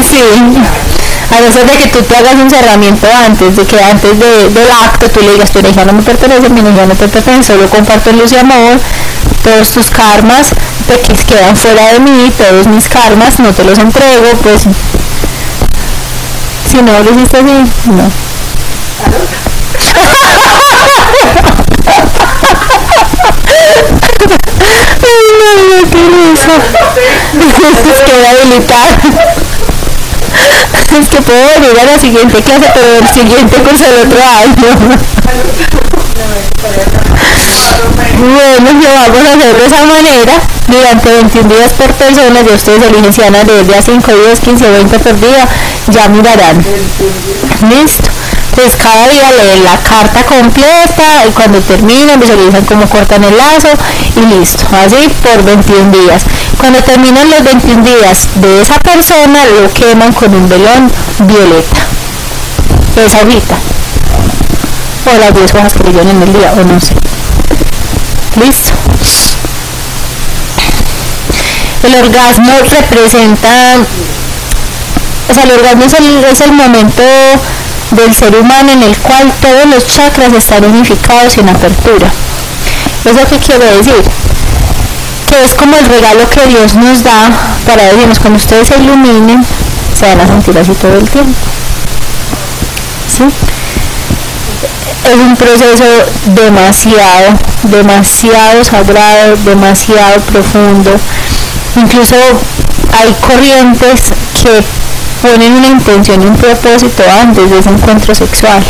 Sí. A no ser de que tú te hagas un cerramiento antes, de que antes del acto tú le digas, tu energía no me pertenece, mi energía no te pertenece, solo comparto luz y amor, todos tus karmas te quedan fuera de mí, todos mis karmas no te los entrego, pues si no lo hiciste así, no. Ay, no, qué eso. Es que voy a habilitar. Es que puedo venir a la siguiente clase, pero el siguiente curso del otro año. Bueno, yo vamos a hacerlo de esa manera durante 21 días por persona. Ya ustedes eligen si van a leer ya 5 días, 15, 20 por día. Ya mirarán. Listo. pues cada día leen la carta completa y cuando terminan visualizan cómo cortan el lazo y listo, así por 21 días. Cuando terminan los 21 días de esa persona, lo queman con un velón violeta, esa agüita, o las 10 hojas que leyeron en el día, o no sé. Listo. El orgasmo representa, o sea, el orgasmo es el momento del ser humano en el cual todos los chakras están unificados en apertura. ¿Eso qué quiere decir? Que es como el regalo que Dios nos da para decirnos, cuando ustedes se iluminen, se van a sentir así todo el tiempo. ¿Sí? Es un proceso demasiado sagrado, demasiado profundo. Incluso hay corrientes que ponen una intención y un propósito antes de ese encuentro sexual.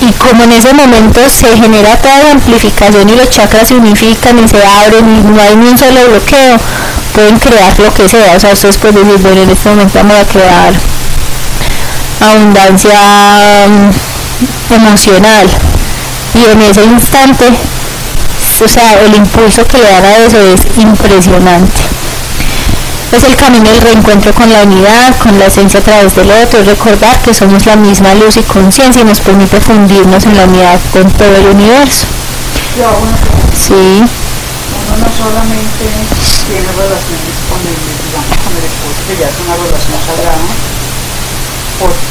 Y como en ese momento se genera toda la amplificación y los chakras se unifican y se abren y no hay ni un solo bloqueo, pueden crear lo que sea. O sea, ustedes pueden decir, bueno, en este momento vamos a crear abundancia emocional, y en ese instante, o sea, el impulso que le dan a eso es impresionante. Es el camino del reencuentro con la unidad, con la esencia a través del otro, recordar que somos la misma luz y conciencia y nos permite fundirnos en la unidad con todo el universo. Sí. Uno no solamente tiene relaciones con el, digamos, con el esposo, que ya es una relación sagrada, porque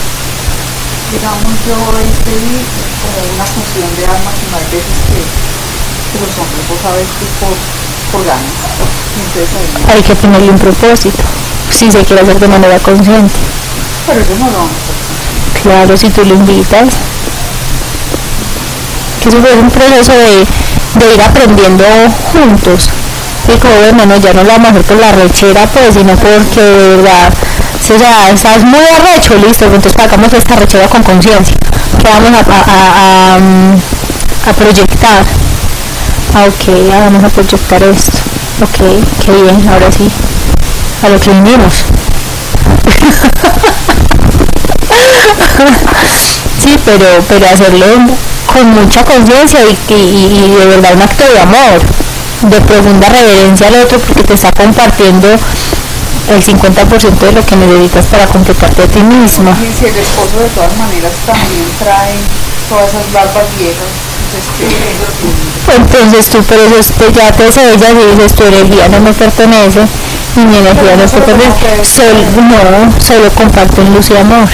digamos yo pedí como una función de alma que más veces que los hombres, vos sabes que por ganas, entonces ahí hay que ponerle un propósito, si se quiere hacer de manera consciente. Pero eso no lo vamos a hacer. Claro, si tú lo invitas, que eso es un proceso de ir aprendiendo juntos. Y como bueno, ya no lo vamos a hacer por la rechera, pues, sino porque de verdad, o sea, estás muy arrecho, listo, entonces pagamos esta rechera con conciencia, que vamos a proyectar. Ah, ok, ya vamos a proyectar esto. Ok, qué bien, ahora sí, a lo que vinimos. Sí, pero hacerlo con mucha conciencia y de verdad un acto de amor, de profunda reverencia al otro, porque te está compartiendo el 50% de lo que necesitas para completarte a ti misma. Y si el esposo de todas maneras también trae todas esas barbas viejas, entonces tú por eso ya te sellas y dices, tu energía no me pertenece y mi energía no te pertenece, solo comparto en luz y amor.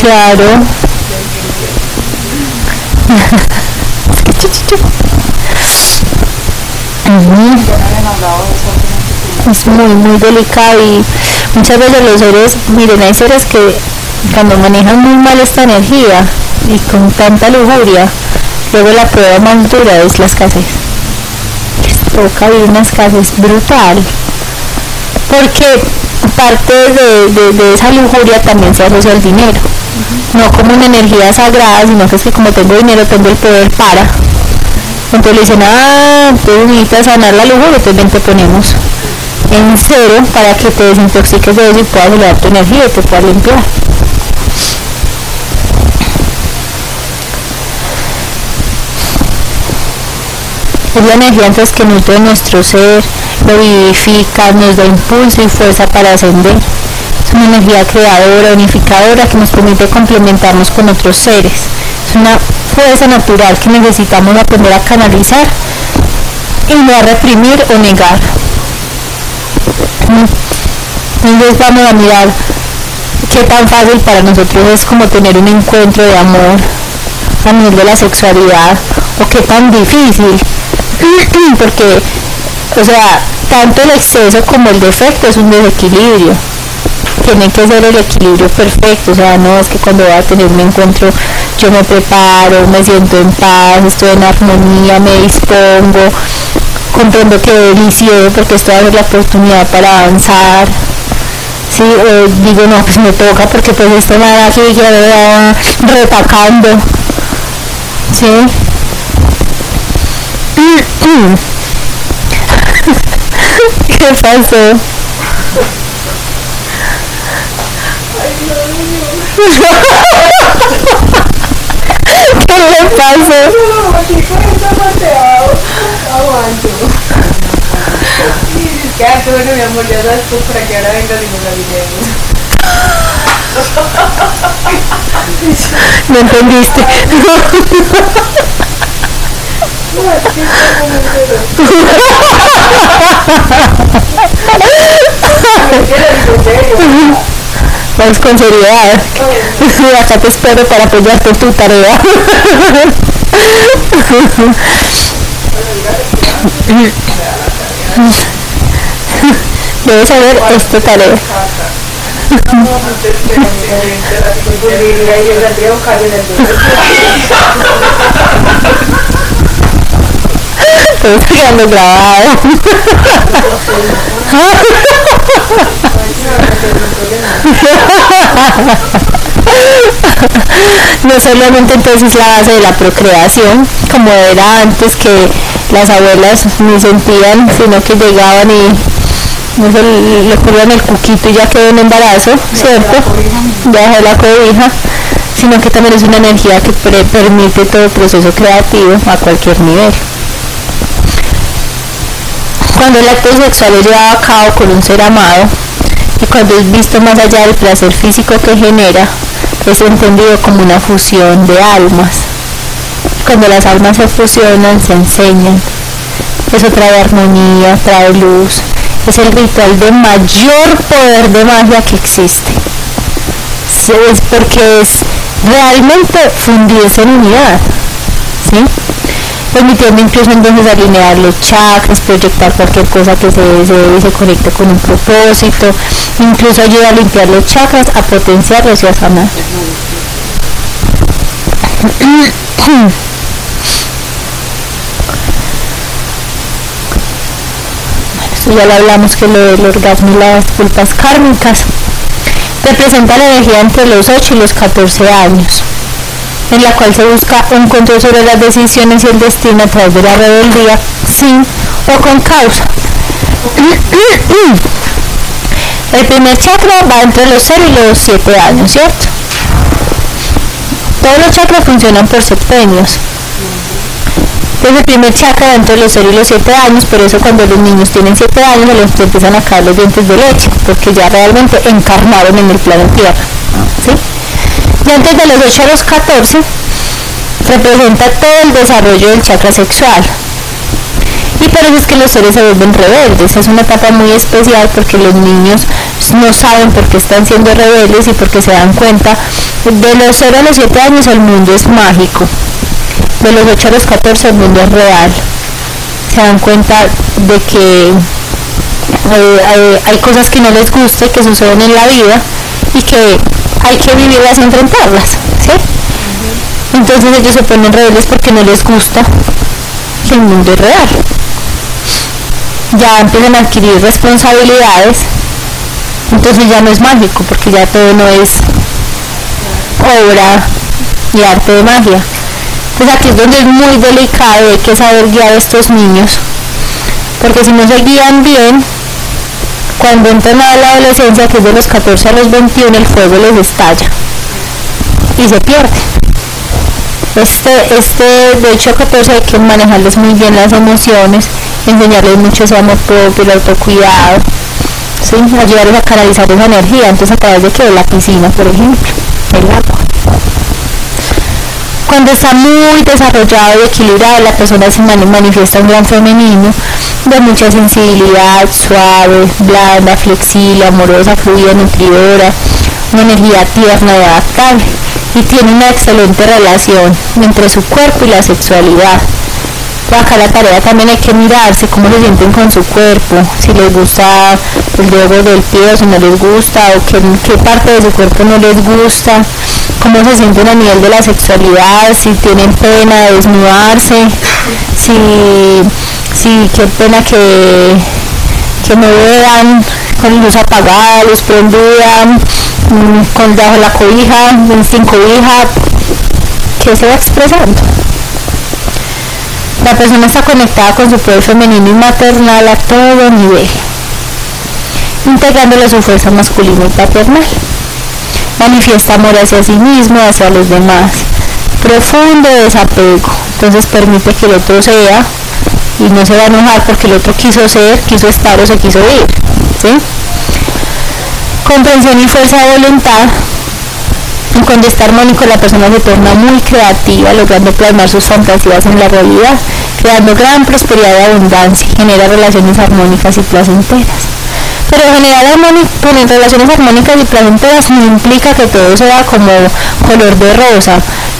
Claro. Es muy delicado, y muchas veces los seres, miren, hay seres que cuando manejan muy mal esta energía y con tanta lujuria, luego la prueba más dura es la escasez. Les toca vivir una escasez brutal, porque parte de esa lujuria también se asocia al dinero, no como una energía sagrada, sino que es que como tengo dinero tengo el poder para. Entonces le dicen, ah, entonces necesitas sanar la lujuria, entonces ven, te ponemos en cero para que te desintoxiques de eso y puedas elevar tu energía y te puedas limpiar. Es la energía entonces que nutre nuestro ser, lo vivifica, nos da impulso y fuerza para ascender. Es una energía creadora, unificadora, que nos permite complementarnos con otros seres. Es una fuerza natural que necesitamos aprender a canalizar y no a reprimir o negar. Entonces vamos a mirar qué tan fácil para nosotros es como tener un encuentro de amor a nivel de la sexualidad, o qué tan difícil, porque, o sea, tanto el exceso como el defecto es un desequilibrio. Tiene que ser el equilibrio perfecto. O sea, no es que cuando voy a tener un encuentro yo me preparo, me siento en paz, estoy en armonía, me dispongo, comprendo que delicioso, porque esto va a ser la oportunidad para avanzar. Sí, digo, no, pues me toca, porque pues esto me da aquí ya retacando. Sí. ¿Qué pasó? ¿Qué le pasa? Quédate, bueno, mi amor, ya sabes tú para que ahora vengas y nos alineemos. No entendiste. Vamos con seriedad. Acá te espero para apoyarte en tu tarea. Debes saber esta tarea. Te estoy quedando grabado. No solamente entonces la base de la procreación, como era antes que las abuelas ni sentían, sino que llegaban y no se le ocurrían el cuquito y ya quedó en embarazo, ¿cierto? Ya dejó la cobija, sino que también es una energía que permite todo proceso creativo a cualquier nivel. Cuando el acto sexual es llevado a cabo con un ser amado y cuando es visto más allá del placer físico que genera, es entendido como una fusión de almas. Cuando las almas se fusionan, se enseñan. Eso trae armonía, trae luz. Es el ritual de mayor poder de magia que existe. Es porque es realmente fundirse en unidad, ¿sí? Permitiendo incluso entonces alinear los chakras, proyectar cualquier cosa que se conecte con un propósito, incluso ayuda a limpiar los chakras, a potenciarlos y a sanar. Bueno, esto ya lo hablamos, que lo del orgasmo y las culpas kármicas representa la energía entre los 8 y los 14 años, en la cual se busca un control sobre las decisiones y el destino a través de la rebeldía sin o con causa. El primer chakra va entre los 0 y los 7 años, ¿cierto? Todos los chakras funcionan por septenios. Desde el primer chakra entre los 0 y los 7 años, por eso cuando los niños tienen 7 años se les empiezan a caer los dientes de leche, porque ya realmente encarnaron en el plano tierra, ¿sí? Y antes de los 8 a los 14 representa todo el desarrollo del chakra sexual, y por eso es que los seres se vuelven rebeldes. Es una etapa muy especial porque los niños no saben por qué están siendo rebeldes y porque se dan cuenta. De los 0 a los 7 años el mundo es mágico, de los 8 a los 14 el mundo es real. Se dan cuenta de que hay cosas que no les gusta y que suceden en la vida y que hay que vivirlas y enfrentarlas, ¿sí? Entonces ellos se ponen rebeldes porque no les gusta que el mundo es real. Ya empiezan a adquirir responsabilidades, entonces ya no es mágico, porque ya todo no es obra y arte de magia. Pues aquí es donde es muy delicado, hay que saber guiar a estos niños, porque si no se guían bien, cuando entran a la adolescencia, que es de los 14 a los 21, el fuego les estalla y se pierde. De 8 a 14 hay que manejarles muy bien las emociones, enseñarles mucho ese amor propio, el autocuidado, ¿sí? Ayudarles a canalizar esa energía, entonces a través de que la piscina, por ejemplo, el agua. Cuando está muy desarrollado y equilibrado, la persona se manifiesta un gran femenino de mucha sensibilidad, suave, blanda, flexible, amorosa, fluida, nutridora, una energía tierna y adaptable, y tiene una excelente relación entre su cuerpo y la sexualidad. Por acá la tarea también hay que mirarse cómo se sienten con su cuerpo, si les gusta el dedo del pie o si no les gusta, o qué parte de su cuerpo no les gusta, cómo se sienten a nivel de la sexualidad, si tienen pena de desnudarse, si qué pena que me vean con luz apagada, luz prendida, con bajo la cobija, sin cobija, que se va expresando. La persona está conectada con su poder femenino y maternal a todo nivel, integrándole su fuerza masculina y paternal. manifiesta amor hacia sí mismo y hacia los demás. Profundo desapego, entonces permite que el otro sea y no se va a enojar porque el otro quiso ser, quiso estar o se quiso ir, ¿sí? Comprensión y fuerza de voluntad. Cuando está armónico, la persona se torna muy creativa, logrando plasmar sus fantasías en la realidad, creando gran prosperidad y abundancia. Genera relaciones armónicas y placenteras. Pero generar relaciones armónicas y placenteras no implica que todo sea como color de rosa,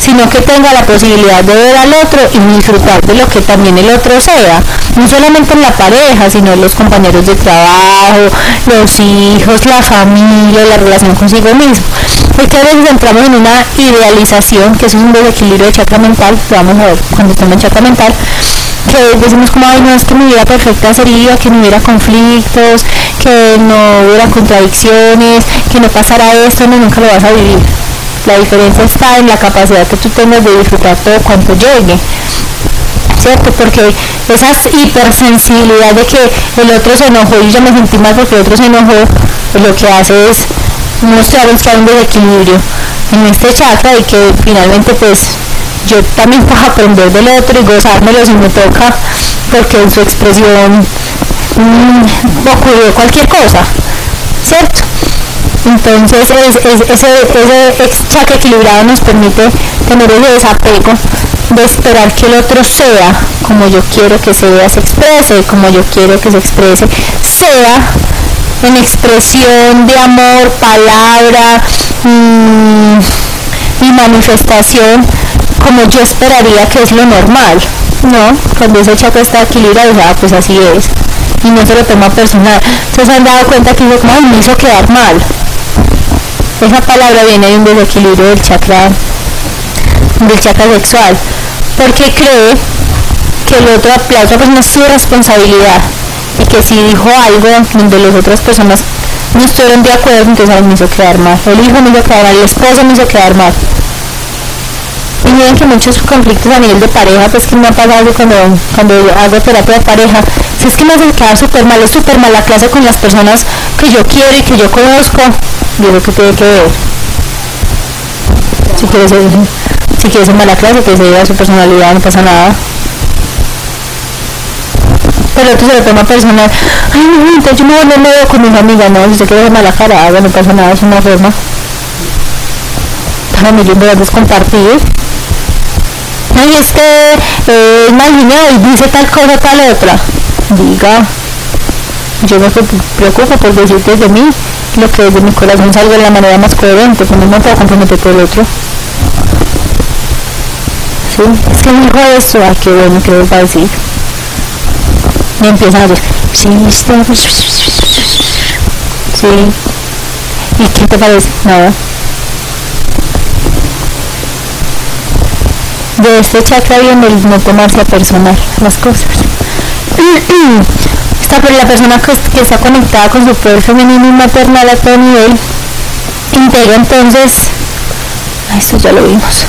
sino que tenga la posibilidad de ver al otro y disfrutar de lo que también el otro sea, no solamente en la pareja, sino en los compañeros de trabajo, los hijos, la familia, la relación consigo mismo. Porque a veces entramos en una idealización, que eso es un desequilibrio de chakra mental, lo vamos a ver cuando estamos en chakra mental, que decimos como, ay no, es que mi vida perfecta sería que no hubiera conflictos, que no hubiera contradicciones, que no pasara esto, no, nunca lo vas a vivir. La diferencia está en la capacidad que tú tengas de disfrutar todo cuanto llegue, ¿cierto? Porque esa hipersensibilidad de que el otro se enojó y yo me sentí mal porque el otro se enojó, pues lo que hace es mostrar que hay un desequilibrio en este chakra y que finalmente pues yo también puedo aprender del otro y gozármelo si me toca, porque en su expresión ocurrió cualquier cosa, ¿cierto? Entonces ese chakra equilibrado nos permite tener ese desapego de esperar que el otro sea como yo quiero que sea, se exprese como yo quiero que se exprese, sea en expresión de amor, palabra y manifestación como yo esperaría que es lo normal, ¿no? Cuando ese chakra está equilibrado, pues así es, y no se lo toma personal. Entonces se han dado cuenta que me hizo quedar mal. Esa palabra viene de un desequilibrio del chakra sexual, porque cree que la otra persona es su responsabilidad y que si dijo algo donde las otras personas no estuvieron de acuerdo, entonces me hizo quedar mal, el hijo me hizo quedar mal, el esposo me hizo quedar mal. Y miren que muchos conflictos a nivel de pareja, pues que me ha pasado cuando hago terapia de pareja, si es que me hace quedar súper mal, es súper mala clase con las personas que yo quiero y que yo conozco. Yo creo que tiene que ver, si quieres ser mala clase, que se vea su personalidad, no pasa nada. Pero otro se lo toma personal. Ay, no, entonces yo no me veo con una amiga, no, si se quiere ver mala cara, no pasa nada, es una forma. Para mí, yo en verdad es compartir. Ay, es que es mal genial, dice tal cosa, tal otra. Diga, yo no me preocupo por decirte de mí lo que desde mi corazón salgo de la manera más coherente, cuando no puedo comprometer por el otro. ¿Sí? Es que me dijo eso, ay, qué bueno, que les va a decir. Y empiezan a decir, sí. ¿Y qué te parece? Nada. De este chakra viene el no tomarse a personal las cosas. La persona que está conectada con su poder femenino y maternal a todo nivel integra entonces, esto ya lo vimos,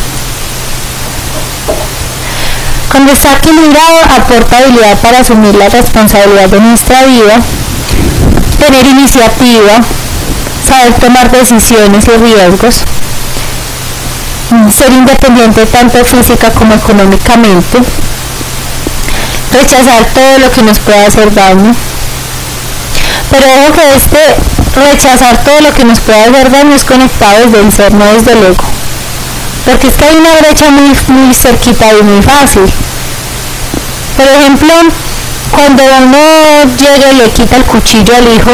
cuando está equilibrado aporta habilidad para asumir la responsabilidad de nuestra vida, tener iniciativa, saber tomar decisiones y riesgos, ser independiente tanto física como económicamente, rechazar todo lo que nos pueda hacer daño. Pero ojo que rechazar todo lo que nos pueda hacer daño es conectado desde el ser, no desde el ego, porque es que hay una brecha muy, muy cerquita y muy fácil. Por ejemplo, cuando uno llega y le quita el cuchillo al hijo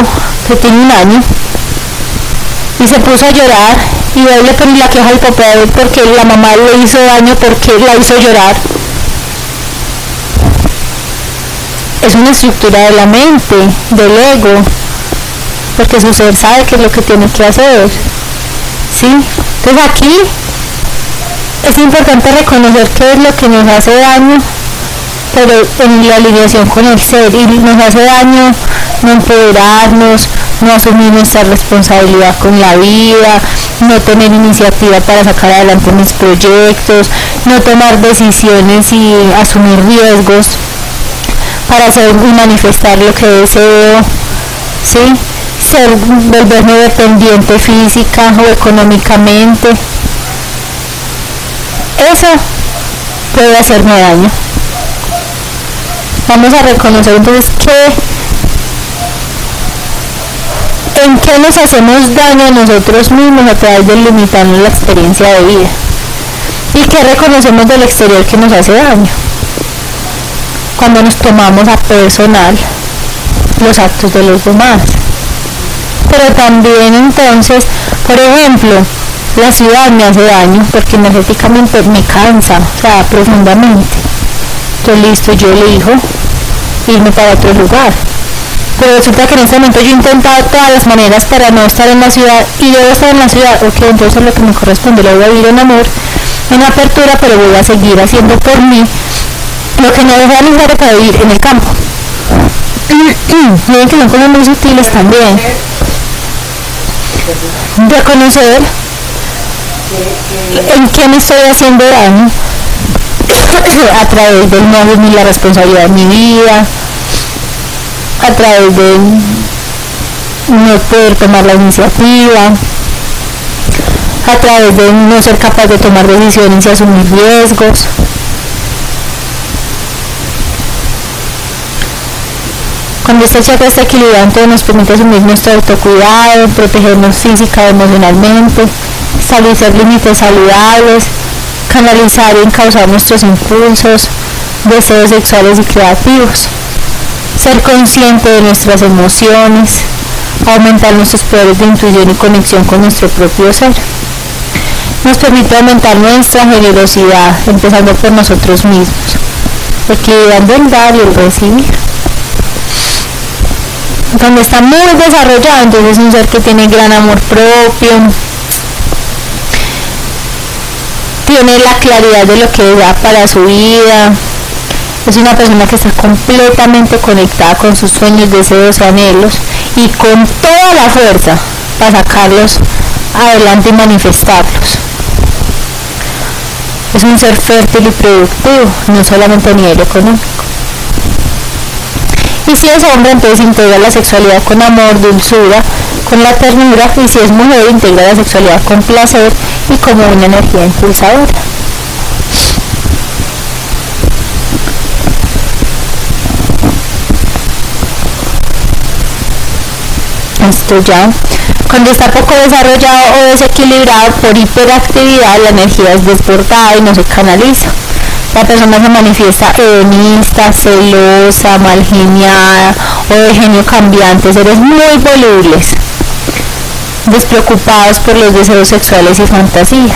que tiene 1 año y se puso a llorar y le pone la queja al papá porque la mamá le hizo daño, porque la hizo llorar, es una estructura de la mente, del ego, porque su ser sabe qué es lo que tiene que hacer, ¿sí? Entonces aquí es importante reconocer qué es lo que nos hace daño, pero en la alineación con el ser, y nos hace daño no empoderarnos, no asumir nuestra responsabilidad con la vida, no tener iniciativa para sacar adelante mis proyectos, no tomar decisiones y asumir riesgos para hacer y manifestar lo que deseo, ¿sí? ser, volverme dependiente física o económicamente. Eso puede hacerme daño. Vamos a reconocer entonces en qué nos hacemos daño a nosotros mismos a través de limitarnos la experiencia de vida y qué reconocemos del exterior que nos hace daño cuando nos tomamos a personal los actos de los demás. Pero también entonces, por ejemplo, la ciudad me hace daño porque energéticamente me cansa, o sea, profundamente. Entonces listo, yo elijo irme para otro lugar, pero resulta que en este momento yo he intentado todas las maneras para no estar en la ciudad y debo estar en la ciudad. Ok, entonces lo que me corresponde lo voy a vivir en amor, en apertura, pero voy a seguir haciendo por mí lo que no debo realizar para vivir en el campo. Miren que son cosas muy sutiles también. Reconocer en qué me estoy haciendo daño a través del no asumir la responsabilidad de mi vida, a través de no poder tomar la iniciativa, a través de no ser capaz de tomar decisiones y asumir riesgos. Cuando este chakra está equilibrado, entonces nos permite asumir nuestro autocuidado, protegernos física y emocionalmente, establecer límites saludables, canalizar y encauzar nuestros impulsos, deseos sexuales y creativos, ser consciente de nuestras emociones, aumentar nuestros poderes de intuición y conexión con nuestro propio ser. Nos permite aumentar nuestra generosidad, empezando por nosotros mismos, equilibrando el dar y el recibir. Cuando está muy desarrollado, entonces es un ser que tiene gran amor propio, tiene la claridad de lo que desea para su vida, es una persona que está completamente conectada con sus sueños, deseos, anhelos y con toda la fuerza para sacarlos adelante y manifestarlos. Es un ser fértil y productivo, no solamente a nivel económico. Y si es hombre, entonces integra la sexualidad con amor, dulzura, con la ternura, y si es mujer, integra la sexualidad con placer y como una energía impulsadora. Esto ya. Cuando está poco desarrollado o desequilibrado por hiperactividad, la energía es desbordada y no se canaliza. La persona se manifiesta hedonista, celosa, mal geniada o de genio cambiante, seres muy volubles, despreocupados por los deseos sexuales y fantasías.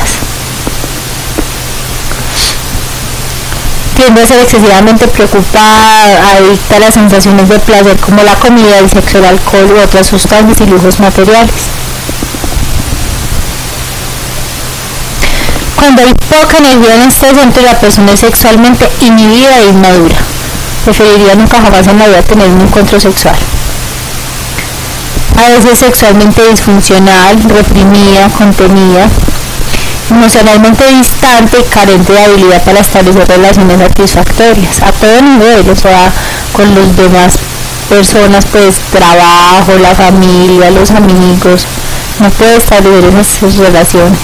Tiende a ser excesivamente preocupada, adicta a las sensaciones de placer como la comida, el sexo, el alcohol u otras sustancias y lujos materiales. Cuando hay poca energía en este centro, la persona es sexualmente inhibida e inmadura. Preferiría nunca jamás en la vida tener un encuentro sexual. A veces sexualmente disfuncional, reprimida, contenida, emocionalmente distante y carente de habilidad para establecer relaciones satisfactorias a todo nivel, o sea, con las demás personas, pues trabajo, la familia, los amigos. No puede establecer esas relaciones.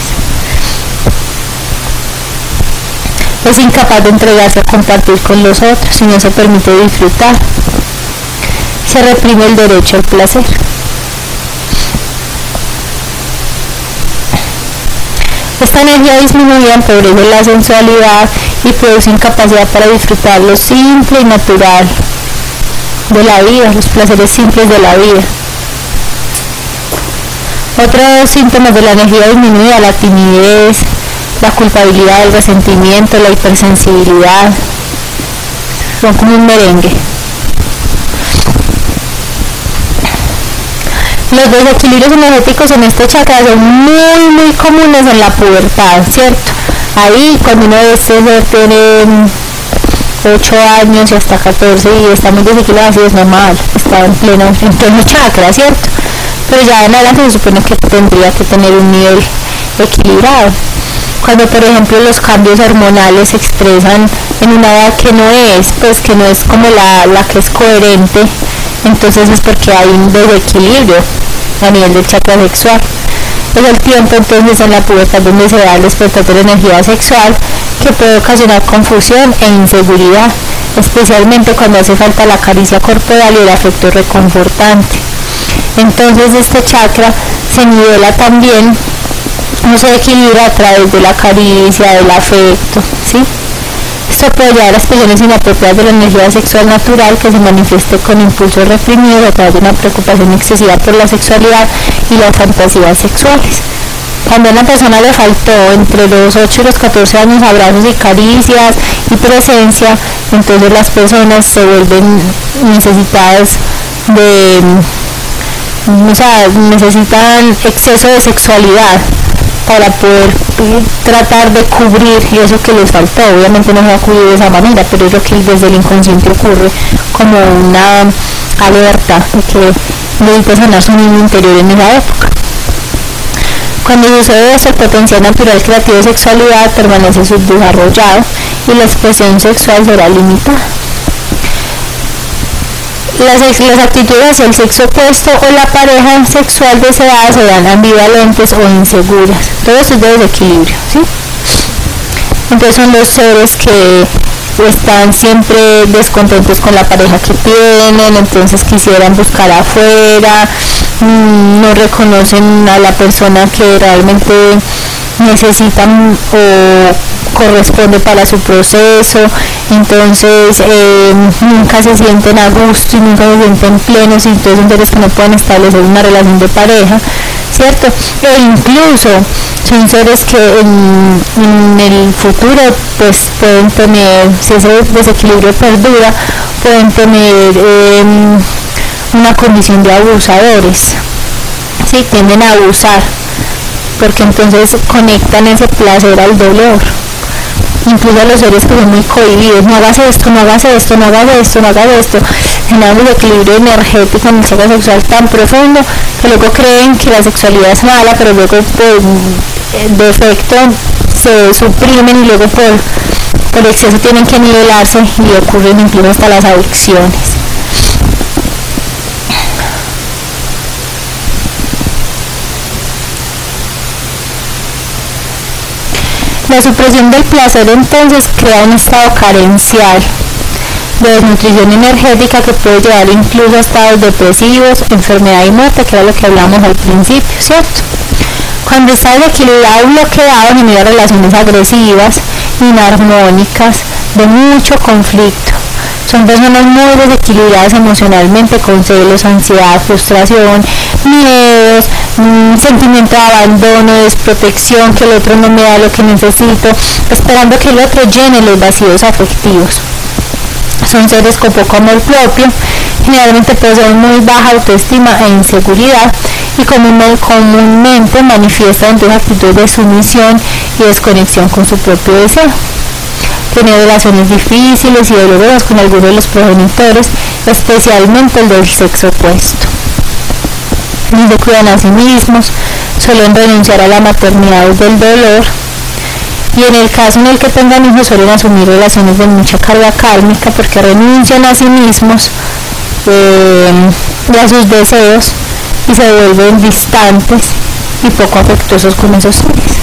Es incapaz de entregarse a compartir con los otros y no se permite disfrutar. Se reprime el derecho al placer. Esta energía disminuida empobrece la sensualidad y produce incapacidad para disfrutar lo simple y natural de la vida, los placeres simples de la vida. Otros síntomas de la energía disminuida, la timidez, la culpabilidad, el resentimiento, la hipersensibilidad, son como un merengue. Los desequilibrios energéticos en este chakra son muy comunes en la pubertad, ¿cierto? Ahí cuando uno de estos tiene 8 años y hasta 14 y está muy desequilibrado, así es normal, está en pleno chakra, ¿cierto? Pero ya en adelante se supone que tendría que tener un nivel equilibrado. Cuando por ejemplo los cambios hormonales se expresan en una edad que no es, pues que no es como la que es coherente, entonces es porque hay un desequilibrio. a nivel del chakra sexual. Es el tiempo entonces en la pubertad donde se da el despertar de la energía sexual, que puede ocasionar confusión e inseguridad, especialmente cuando hace falta la caricia corporal y el afecto reconfortante. Entonces este chakra se nivela también, no se equilibra a través de la caricia, del afecto, ¿sí? Esto puede llevar a expresiones inapropiadas de la energía sexual natural que se manifieste con impulsos reprimidos a través de una preocupación excesiva por la sexualidad y las fantasías sexuales. Cuando a una persona le faltó entre los 8 y los 14 años abrazos y caricias y presencia, entonces las personas se vuelven necesitadas de, o sea, necesitan exceso de sexualidad para poder tratar de cubrir eso que les faltó. Obviamente no se va a cubrir de esa manera, pero es lo que desde el inconsciente ocurre como una alerta de que necesita sanar su niño interior en esa época. Cuando sucede eso, el potencial natural creativo de sexualidad permanece subdesarrollado y la expresión sexual será limitada. Las actitudes hacia el sexo opuesto o la pareja sexual deseada serán ambivalentes o inseguras. Todo esto es de desequilibrio, ¿sí? Entonces son los seres que están siempre descontentos con la pareja que tienen, entonces quisieran buscar afuera, no reconocen a la persona que realmente necesitan o corresponde para su proceso, entonces nunca se sienten a gusto y nunca se sienten plenos, y entonces son seres que no pueden establecer una relación de pareja, ¿cierto? E incluso son seres que en el futuro pues pueden tener, si ese desequilibrio perdura, pueden tener una condición de abusadores, ¿sí? Tienden a abusar, porque entonces conectan ese placer al dolor. Incluso a los seres que son muy cohibidos, no hagas esto, no hagas esto, no hagas esto, no hagas esto, generan un equilibrio energético en el chakra sexual tan profundo que luego creen que la sexualidad es mala, pero luego por defecto se suprimen y luego por exceso tienen que nivelarse y ocurren incluso hasta las adicciones. La supresión del placer entonces crea un estado carencial de desnutrición energética que puede llevar incluso a estados depresivos, enfermedad y muerte, que era lo que hablamos al principio, ¿cierto? Cuando está desequilibrado y bloqueado, genera relaciones agresivas, inarmónicas, de mucho conflicto. Son personas muy desequilibradas emocionalmente, con celos, ansiedad, frustración, miedos, sentimiento de abandono, desprotección, que el otro no me da lo que necesito, esperando que el otro llene los vacíos afectivos. Son seres con poco amor propio, generalmente poseen muy baja autoestima e inseguridad, y comúnmente manifiestan entonces actitudes de sumisión y desconexión con su propio deseo. Tiene relaciones difíciles y dolorosas con algunos de los progenitores, especialmente el del sexo opuesto. No se cuidan a sí mismos, suelen renunciar a la maternidad del dolor, y en el caso en el que tengan hijos suelen asumir relaciones de mucha carga kármica, porque renuncian a sí mismos y a sus deseos, y se vuelven distantes y poco afectuosos con esos seres.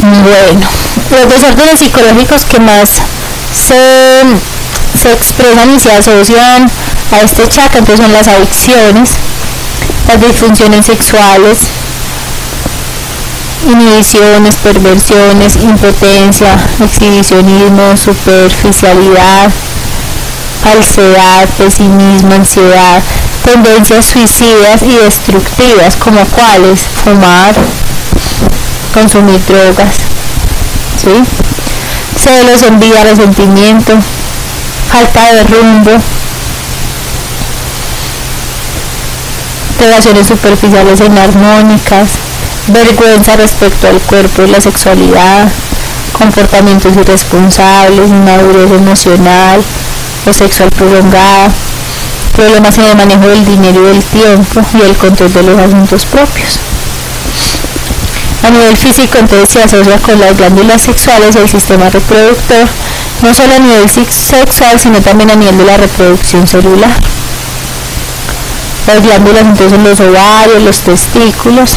Bueno, los desórdenes psicológicos que más se expresan y se asocian a este chakra entonces son las adicciones, las disfunciones sexuales, inhibiciones, perversiones, impotencia, exhibicionismo, superficialidad, falsedad, pesimismo, ansiedad, tendencias suicidas y destructivas, como cuáles: fumar, consumir drogas, ¿sí? Celos, envidia, resentimiento, falta de rumbo, relaciones superficiales inarmónicas, vergüenza respecto al cuerpo y la sexualidad, comportamientos irresponsables, inmadurez emocional o sexual prolongada, problemas en el manejo del dinero y del tiempo y el control de los asuntos propios. A nivel físico entonces se asocia con las glándulas sexuales y el sistema reproductor, no solo a nivel sexual sino también a nivel de la reproducción celular. estas glándulas entonces los ovarios, los testículos,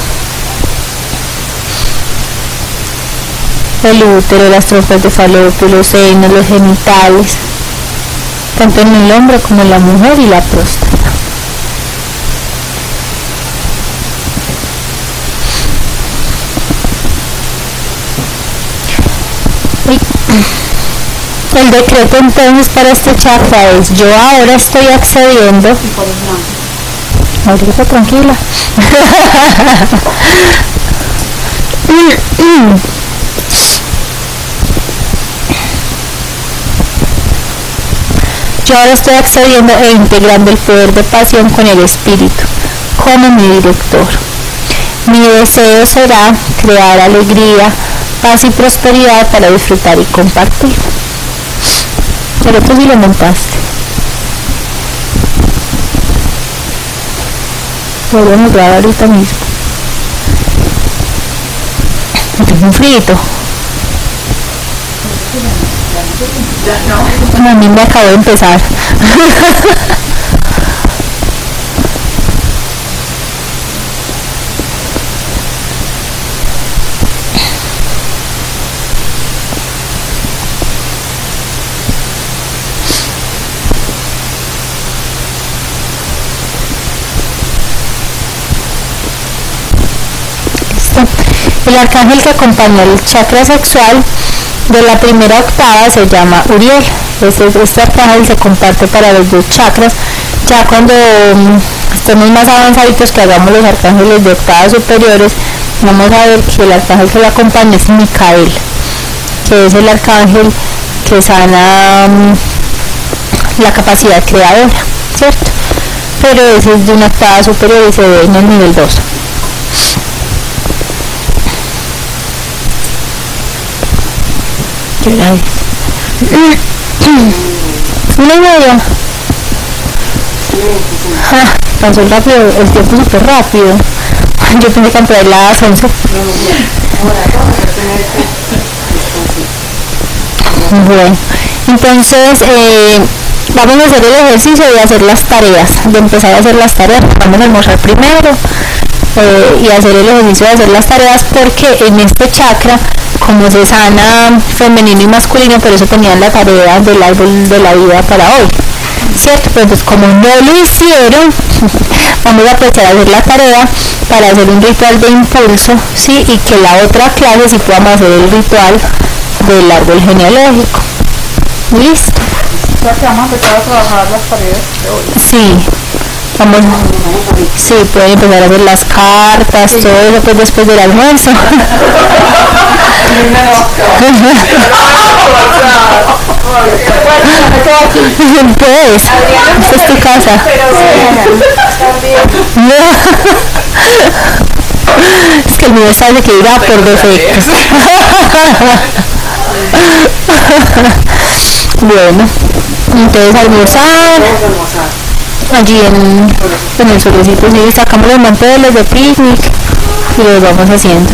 el útero, las trompas de Falopio, los senos, los genitales, tanto en el hombre como en la mujer, y la próstata. El decreto entonces para este chakra es: yo ahora estoy accediendo. Ahorita tranquila. Yo ahora estoy accediendo e integrando el poder de pasión con el espíritu como mi director. Mi deseo será crear alegría, paz y prosperidad para disfrutar y compartir. Pero tú sí lo montaste. Lo voy a mudar ahorita mismo. Tengo un frito. Bueno, a mí me acabo de empezar. El arcángel que acompaña el chakra sexual de la primera octava se llama Uriel. Este arcángel se comparte para los dos chakras. Ya cuando estemos más avanzaditos, que hagamos los arcángeles de octavas superiores, vamos a ver que el arcángel que lo acompaña es Micael, que es el arcángel que sana la capacidad creadora, ¿cierto? Pero ese es de una octava superior y se ve en el nivel 2. Una y media. Ah, pasó rápido, el tiempo súper rápido. Yo pensé que entrar las 11. Bueno, entonces vamos a hacer el ejercicio de hacer las tareas, de empezar a hacer las tareas. Vamos a almorzar primero y hacer el ejercicio de hacer las tareas, porque en este chakra, como se sana femenino y masculino, por eso tenían la tarea del árbol de la vida para hoy, ¿cierto? Pero pues como no lo hicieron, vamos a empezar a hacer la tarea para hacer un ritual de impulso, ¿sí? Y que la otra clase sí podamos hacer el ritual del árbol genealógico. ¿Listo? O sea, que vamos a empezar a trabajar las tareas de hoy. Sí. Vamos, sí, pueden empezar a hacer las cartas, todo eso, pues después del almuerzo. Pues, esta es tu casa. Es que el mío sabe que irá por defectos. Bueno, entonces almorzar. Allí en el solecito, sí, sacamos los manteles de picnic y los vamos haciendo.